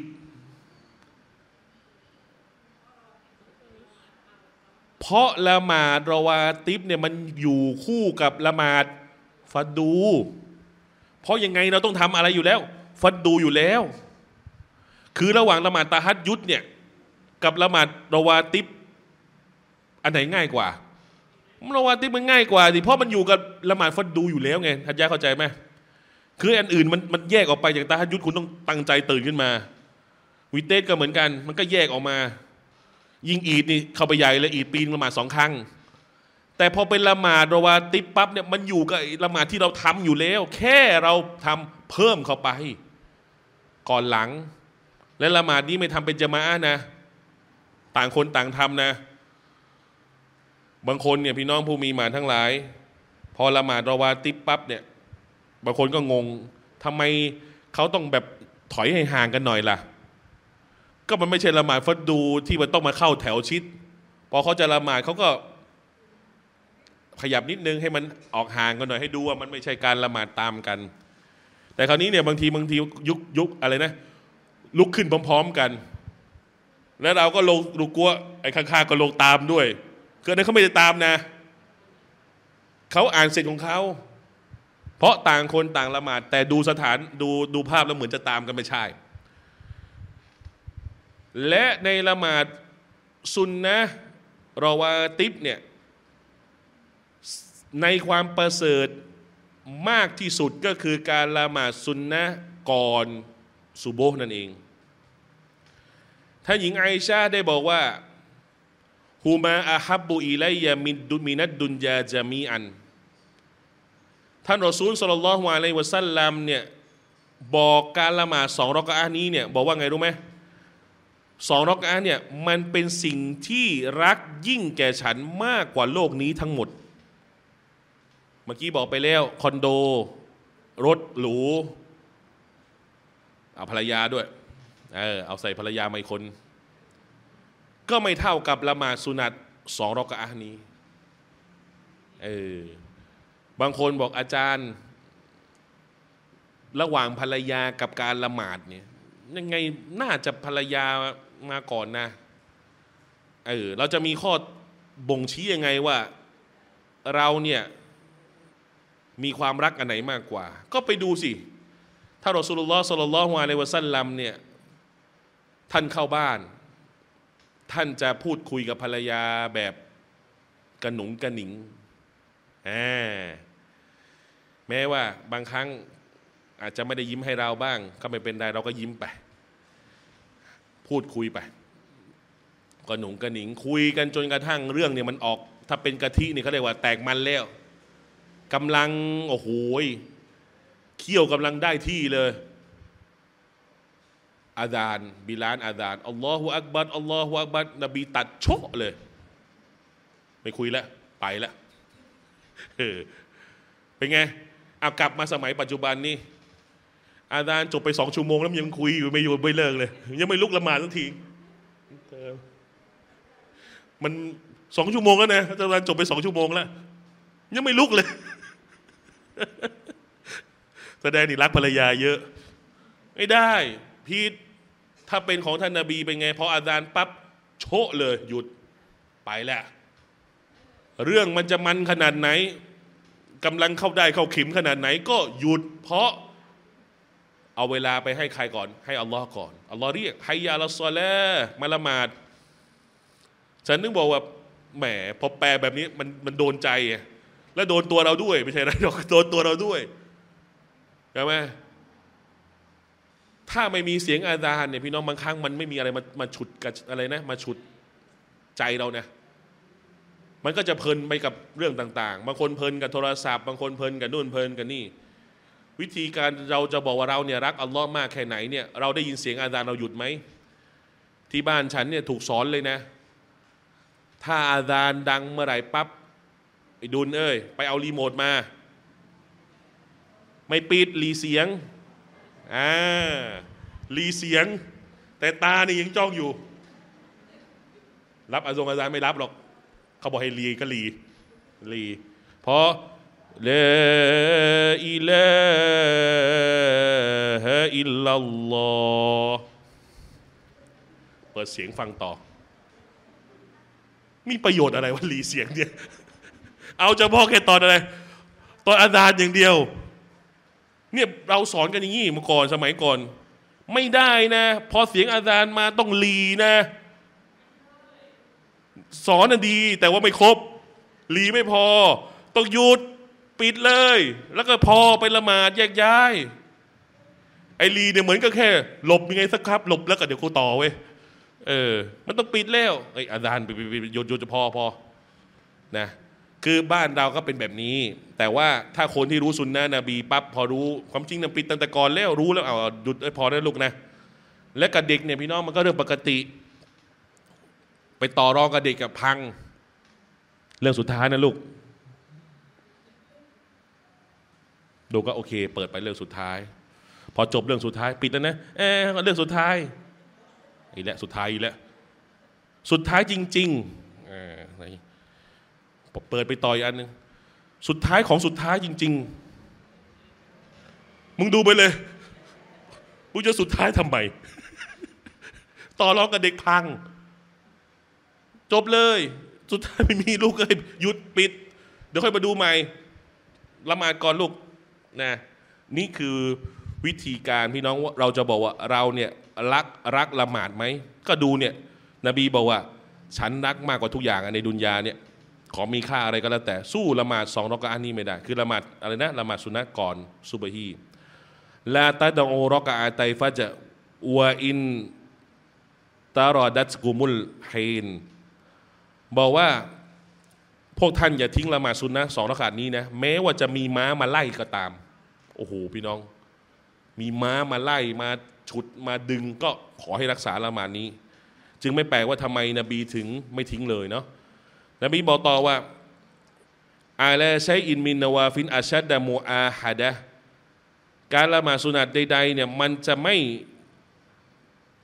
เพราะละหมาดรอวาติบเนี่ยมันอยู่คู่กับละหมาดฟัดดูเพราะยังไงเราต้องทำอะไรอยู่แล้วฟัดดูอยู่แล้วคือระหว่างละหมาดตะฮัดยุดเนี่ยกับละหมาดรอวาติบอันไหนง่ายกว่ารอวาติบมันง่ายกว่าสิเพราะมันอยู่กับละหมาดฟัดดูอยู่แล้วไงท่านยะเข้าใจไหมคืออันอื่นมันมันแยกออกไปอย่างตะฮัดยุดคุณต้องตั้งใจตื่นขึ้นมาวิเตสก็เหมือนกันมันก็แยกออกมายิงอีดนี่เข้าไปใหญ่เลยอีดปีนละหมาดสองครั้งแต่พอเป็นละหมาดรอวาติบปั๊บเนี่ยมันอยู่กับละหมาดที่เราทำอยู่แล้วแค่เราทำเพิ่มเข้าไปก่อนหลังและละหมาดนี้ไม่ทำเป็นญะมาอะห์นะต่างคนต่างทำนะบางคนเนี่ยพี่น้องผู้มีหมานทั้งหลายพอละหมาดรอวาติบปั๊บเนี่ยบางคนก็งงทำไมเขาต้องแบบถอยให้ห่างกันหน่อยล่ะก็มันไม่ใช่ละหมาดฟัดดูที่มันต้องมาเข้าแถวชิดพอเขาจะละหมาดเขาก็ขยับนิดนึงให้มันออกห่างกันหน่อยให้ดูว่ามันไม่ใช่การละหมาดตามกันแต่คราวนี้เนี่ยบางทีบางทียุกยุกอะไรนะลุกขึ้นพร้อมๆกันแล้วเราก็ลงดูกลัวไอ้ข้างๆก็ลงตามด้วยเกิดนั้นเขาไม่ได้ตามนะเขาอ่านเสร็จของเขาเพราะต่างคนต่างละหมาดแต่ดูสถานดูดูภาพแล้วเหมือนจะตามกันไม่ใช่และในละหมาดซุนนะห์รอวาติบเนี่ยในความประเสริฐมากที่สุดก็คือการละหมาดซุนนะห์ก่อนซุโบห์นั่นเองถ้าหญิงไอชาได้บอกว่าฮูมาอาฮับบุอิไลยามินดุมินัดดุนยาจามีอันท่านรอซูลศ็อลลัลลอฮุอะลัยฮิวะซัลลัมเนี่ยบอกการละหมาดสองรอกะอะห์นี้เนี่ยบอกว่าไงรู้ไหมสองรอกะอะห์เนี่ยมันเป็นสิ่งที่รักยิ่งแก่ฉันมากกว่าโลกนี้ทั้งหมดเมื่อกี้บอกไปแล้วคอนโดรถหรูเอาภรรยาด้วยเออเอาใส่ภรรยามาอีกคนก็ไม่เท่ากับละหมาดสุนัตสองรอกะอะห์นี้เออบางคนบอกอาจารย์ระหว่างภรรยากับการละหมาดเนี่ยยังไงน่าจะภรรยามาก่อนนะเออเราจะมีข้อบ่งชี้ยังไงว่าเราเนี่ยมีความรักอันไหนมากกว่าก็ไปดูสิถ้ารอซูลุลลอฮ์ ศ็อลลัลลอฮุอะลัยฮิวะซัลลัมเนี่ยท่านเข้าบ้านท่านจะพูดคุยกับภรรยาแบบกระหนุงกระหนิงอ่าแม้ว่าบางครั้งอาจจะไม่ได้ยิ้มให้เราบ้างก็ไม่เป็นไรเราก็ยิ้มไปพูดคุยไปกระหนุงกระหนิงคุยกันจนกระทั่งเรื่องเนี่ยมันออกถ้าเป็นกะทิเนี่ยเขาเรียกว่าแตกมันแล้วกำลังโอ้โหเขี้ยวกำลังได้ที่เลยอาซานบิลานอาซานอัลลอฮฺอักบัรอัลลอฮฺอักบัรนบีตัดโชะเลยไม่คุยแล้วไปแล้วเออเป็นไงเอากลับมาสมัยปัจจุบันนี่อาซานจบไปสองชั่วโมงแล้วยังคุยอยู่ไม่หยุดไม่เลิกเลยยังไม่ลุกละหมาดสักทีมันสองชั่วโมงแล้วนะอาซานจบไปสองชั่วโมงแล้วยังไม่ลุกเลยแสดงนี่รักภรรยาเยอะไม่ได้พี่ถ้าเป็นของท่านนบีเป็นไงพออาซานปั๊บโชะเลยหยุดไปแล้วเรื่องมันจะมันขนาดไหนกำลังเข้าได้เข้าขิมขนาดไหนก็หยุดเพราะเอาเวลาไปให้ใครก่อนให้อัลลอฮ์ก่อนอัลลอฮ์เรียกไฮยาละซอละมาละหมาดฉันนึกบอกว่าแหมพอแปลแบบนี้มันมันโดนใจและโดนตัวเราด้วยไม่ใช่นะโดนตัวเราด้วยใช่ไหมถ้าไม่มีเสียงอาซานเนี่ยพี่น้องบางครั้งมันไม่มีอะไรมามาฉุดอะไรนะมาฉุด ใจเราเนี่ยมันก็จะเพลินไปกับเรื่องต่างๆบางคนเพลินกับโทรศัพท์บางคนเพลินกับนู่นเพลินกับนี่วิธีการเราจะบอกว่าเราเนี่ยรักอัลลอฮ์มากแค่ไหนเนี่ยเราได้ยินเสียงอาซานเราหยุดไหมที่บ้านฉันเนี่ยถูกสอนเลยนะถ้าอาซานดังเมื่อไหร่ปั๊บไอ้ดุลเอ้ยไปเอารีโมทมาไม่ปิดหลีเสียงอ่าหลีเสียงแต่ตาเนี่ยยังจ้องอยู่รับอาซงอาซานไม่รับหรอกเขาบอกให้หลีก็หลีหลีเพราะลาอิลาฮะอิลลัลลอฮ์เปิดเสียงฟังต่อมีประโยชน์อะไรวะหลีเสียงเนี่ยเอาเฉพาะแค่ตอนอะไรตอนอาซานอย่างเดียวเนี่ยเราสอนกันอย่างนี้เมื่อก่อนสมัยก่อนไม่ได้นะพอเสียงอาซานมาต้องหลีนะสอนน่ะดีแต่ว่าไม่ครบหลีไม่พอต้องหยุดปิดเลยแล้วก็พอไปละหมาดแยกย้ายไอ้หลีเนี่ยเหมือนก็แค่หลบยังไงสักครับหลบแล้วก็เดี๋ยวกูต่อเว้ยเออมันต้องปิดแล้วไอ้อาซานไปไปหยุดหยุดจะพอพอนะคือบ้านเราก็เป็นแบบนี้แต่ว่าถ้าคนที่รู้ซุนนะนบีปั๊บพอรู้ความจริงนะปิดตั้งแต่ก่อนแล้วรู้แล้วเอาหยุดพอได้ลูกนะและกับเด็กเนี่ยพี่น้องมันก็เรื่องปกติไปต่อรองกับเด็กกับพังเรื่องสุดท้ายนะลูกดูก็โอเคเปิดไปเรื่องสุดท้ายพอจบเรื่องสุดท้ายปิดแล้วนะเออเรื่องสุดท้ายอีกแล้วสุดท้ายอีกแล้วสุดท้ายจริงๆเออเปิดไปต่ออีกอันนึงสุดท้ายของสุดท้ายจริงๆมึงดูไปเลยมึงจะสุดท้ายทำไม ต่อรองกับเด็กพังจบเลยสุดท้ายไม่มีลูกเลยหยุดปิดเดี๋ยวค่อยมาดูใหม่ละหมาดก่อนลูกนะนี่คือวิธีการพี่น้องว่าเราจะบอกว่าเราเนี่ยรักรักละหมาดไหมก็ดูเนี่ยนบีบอกว่าฉันรักมากกว่าทุกอย่างในดุนยาเนี่ยของมีค่าอะไรก็แล้วแต่สู้ละหมาดสองรอกะอะห์นี้ไม่ได้คือละหมาดอะไรนะละหมาดสุนนะห์ก่อนซุบฮีลาตะดออูรอกะอะตัยฟะจะวะอินตารอดัตกุมุลฮีนบอกว่าพวกท่านอย่าทิ้งละหมาดซุนนะห์สองรอกะอะห์นี้นะแม้ว่าจะมีม้ามาไล่ก็ตามโอ้โหพี่น้องมีม้ามาไล่มาฉุดมาดึงก็ขอให้รักษาละหมาดนี้จึงไม่แปลกว่าทำไมนบีถึงไม่ทิ้งเลยเนาะนบีบอกต่อว่าอาลาชัยอินมินนาวาฟินอัชดะมูอาฮะดะการละหมาดสุนัตใดๆเนี่ยมันจะไม่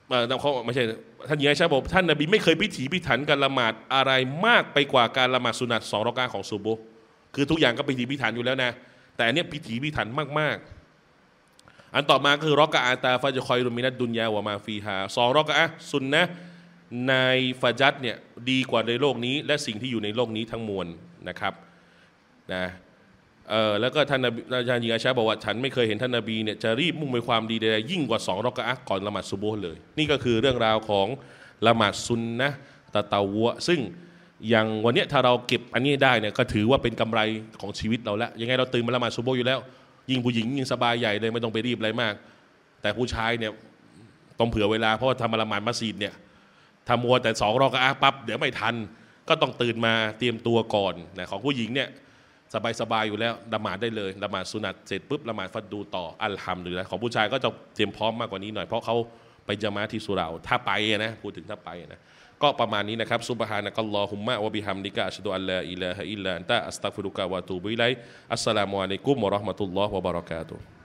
เขาไม่ใช่ท่านหญิงไอชาบอกท่านนบีไม่เคยพิถีพิถันการละหมาดอะไรมากไปกว่าการละหมาดสุนัตสองรอกะอะห์ของซุบฮ์คือทุกอย่างก็พิถีพิถันอยู่แล้วนะแต่อันนี้พิถีพิถันมากๆอันต่อมาคือรอกะอะตาฟาจะคอยรุมินัดดุนยาวะมาฟีฮาสองรอกะอะห์สุนนะห์ในฟาจัดเนี่ยดีกว่าในโลกนี้และสิ่งที่อยู่ในโลกนี้ทั้งมวลนะครับนะเออแล้วก็ท่านอาจารย์หญิงอาชาบอกว่าฉันไม่เคยเห็นท่านนบีเนี่ยจะรีบมุ่งไปความดีใดๆยิ่งกว่าสองรอกะอะห์ก่อนละหมาดซุบฮ์เลยนี่ก็คือเรื่องราวของละหมาดซุนนะห์ตะตะวัวซึ่งอย่างวันนี้ถ้าเราเก็บอันนี้ได้เนี่ยก็ถือว่าเป็นกำไรของชีวิตเราแล้วยังไงเราตื่นมาละหมาดซุบฮ์อยู่แล้วยิ่งผู้หญิงยิ่งสบายใหญ่เลยไม่ต้องไปรีบอะไรมากแต่ผู้ชายเนี่ยต้องเผื่อเวลาเพราะว่าทำละหมาดมัสยิดเนี่ยทำมัวแต่สองรอกะอะห์ปั๊บเดี๋ยวไม่ทันก็ต้องตื่นมาเตรียมตัวก่อนนะของผู้หญิงเนี่ยสบายๆอยู่แล้วละหมาดได้เลยละหมาดสุนัตเสร็จปุ๊บละหมาดฟัดดูต่ออัลฮัมดุลิลละห์ของผู้ชายก็จะเตรียมพร้อมมากกว่านี้หน่อยเพราะเขาไปญะมาอะห์ที่สุเราะห์ถ้าไปนะพูดถึงถ้าไปนะก็ประมาณนี้นะครับซุบฮานะกัลลอฮุมมะวะบิฮัมดิกะอัชฮะดุอัลลาอิลาฮะอิลลันตะอัสตัฆฟิรุกะวะอะตูบุอิลัยอัสสลามุอะลัยกุมวะเราะห์มะตุลลอฮ์วะบะเราะกาตุฮ์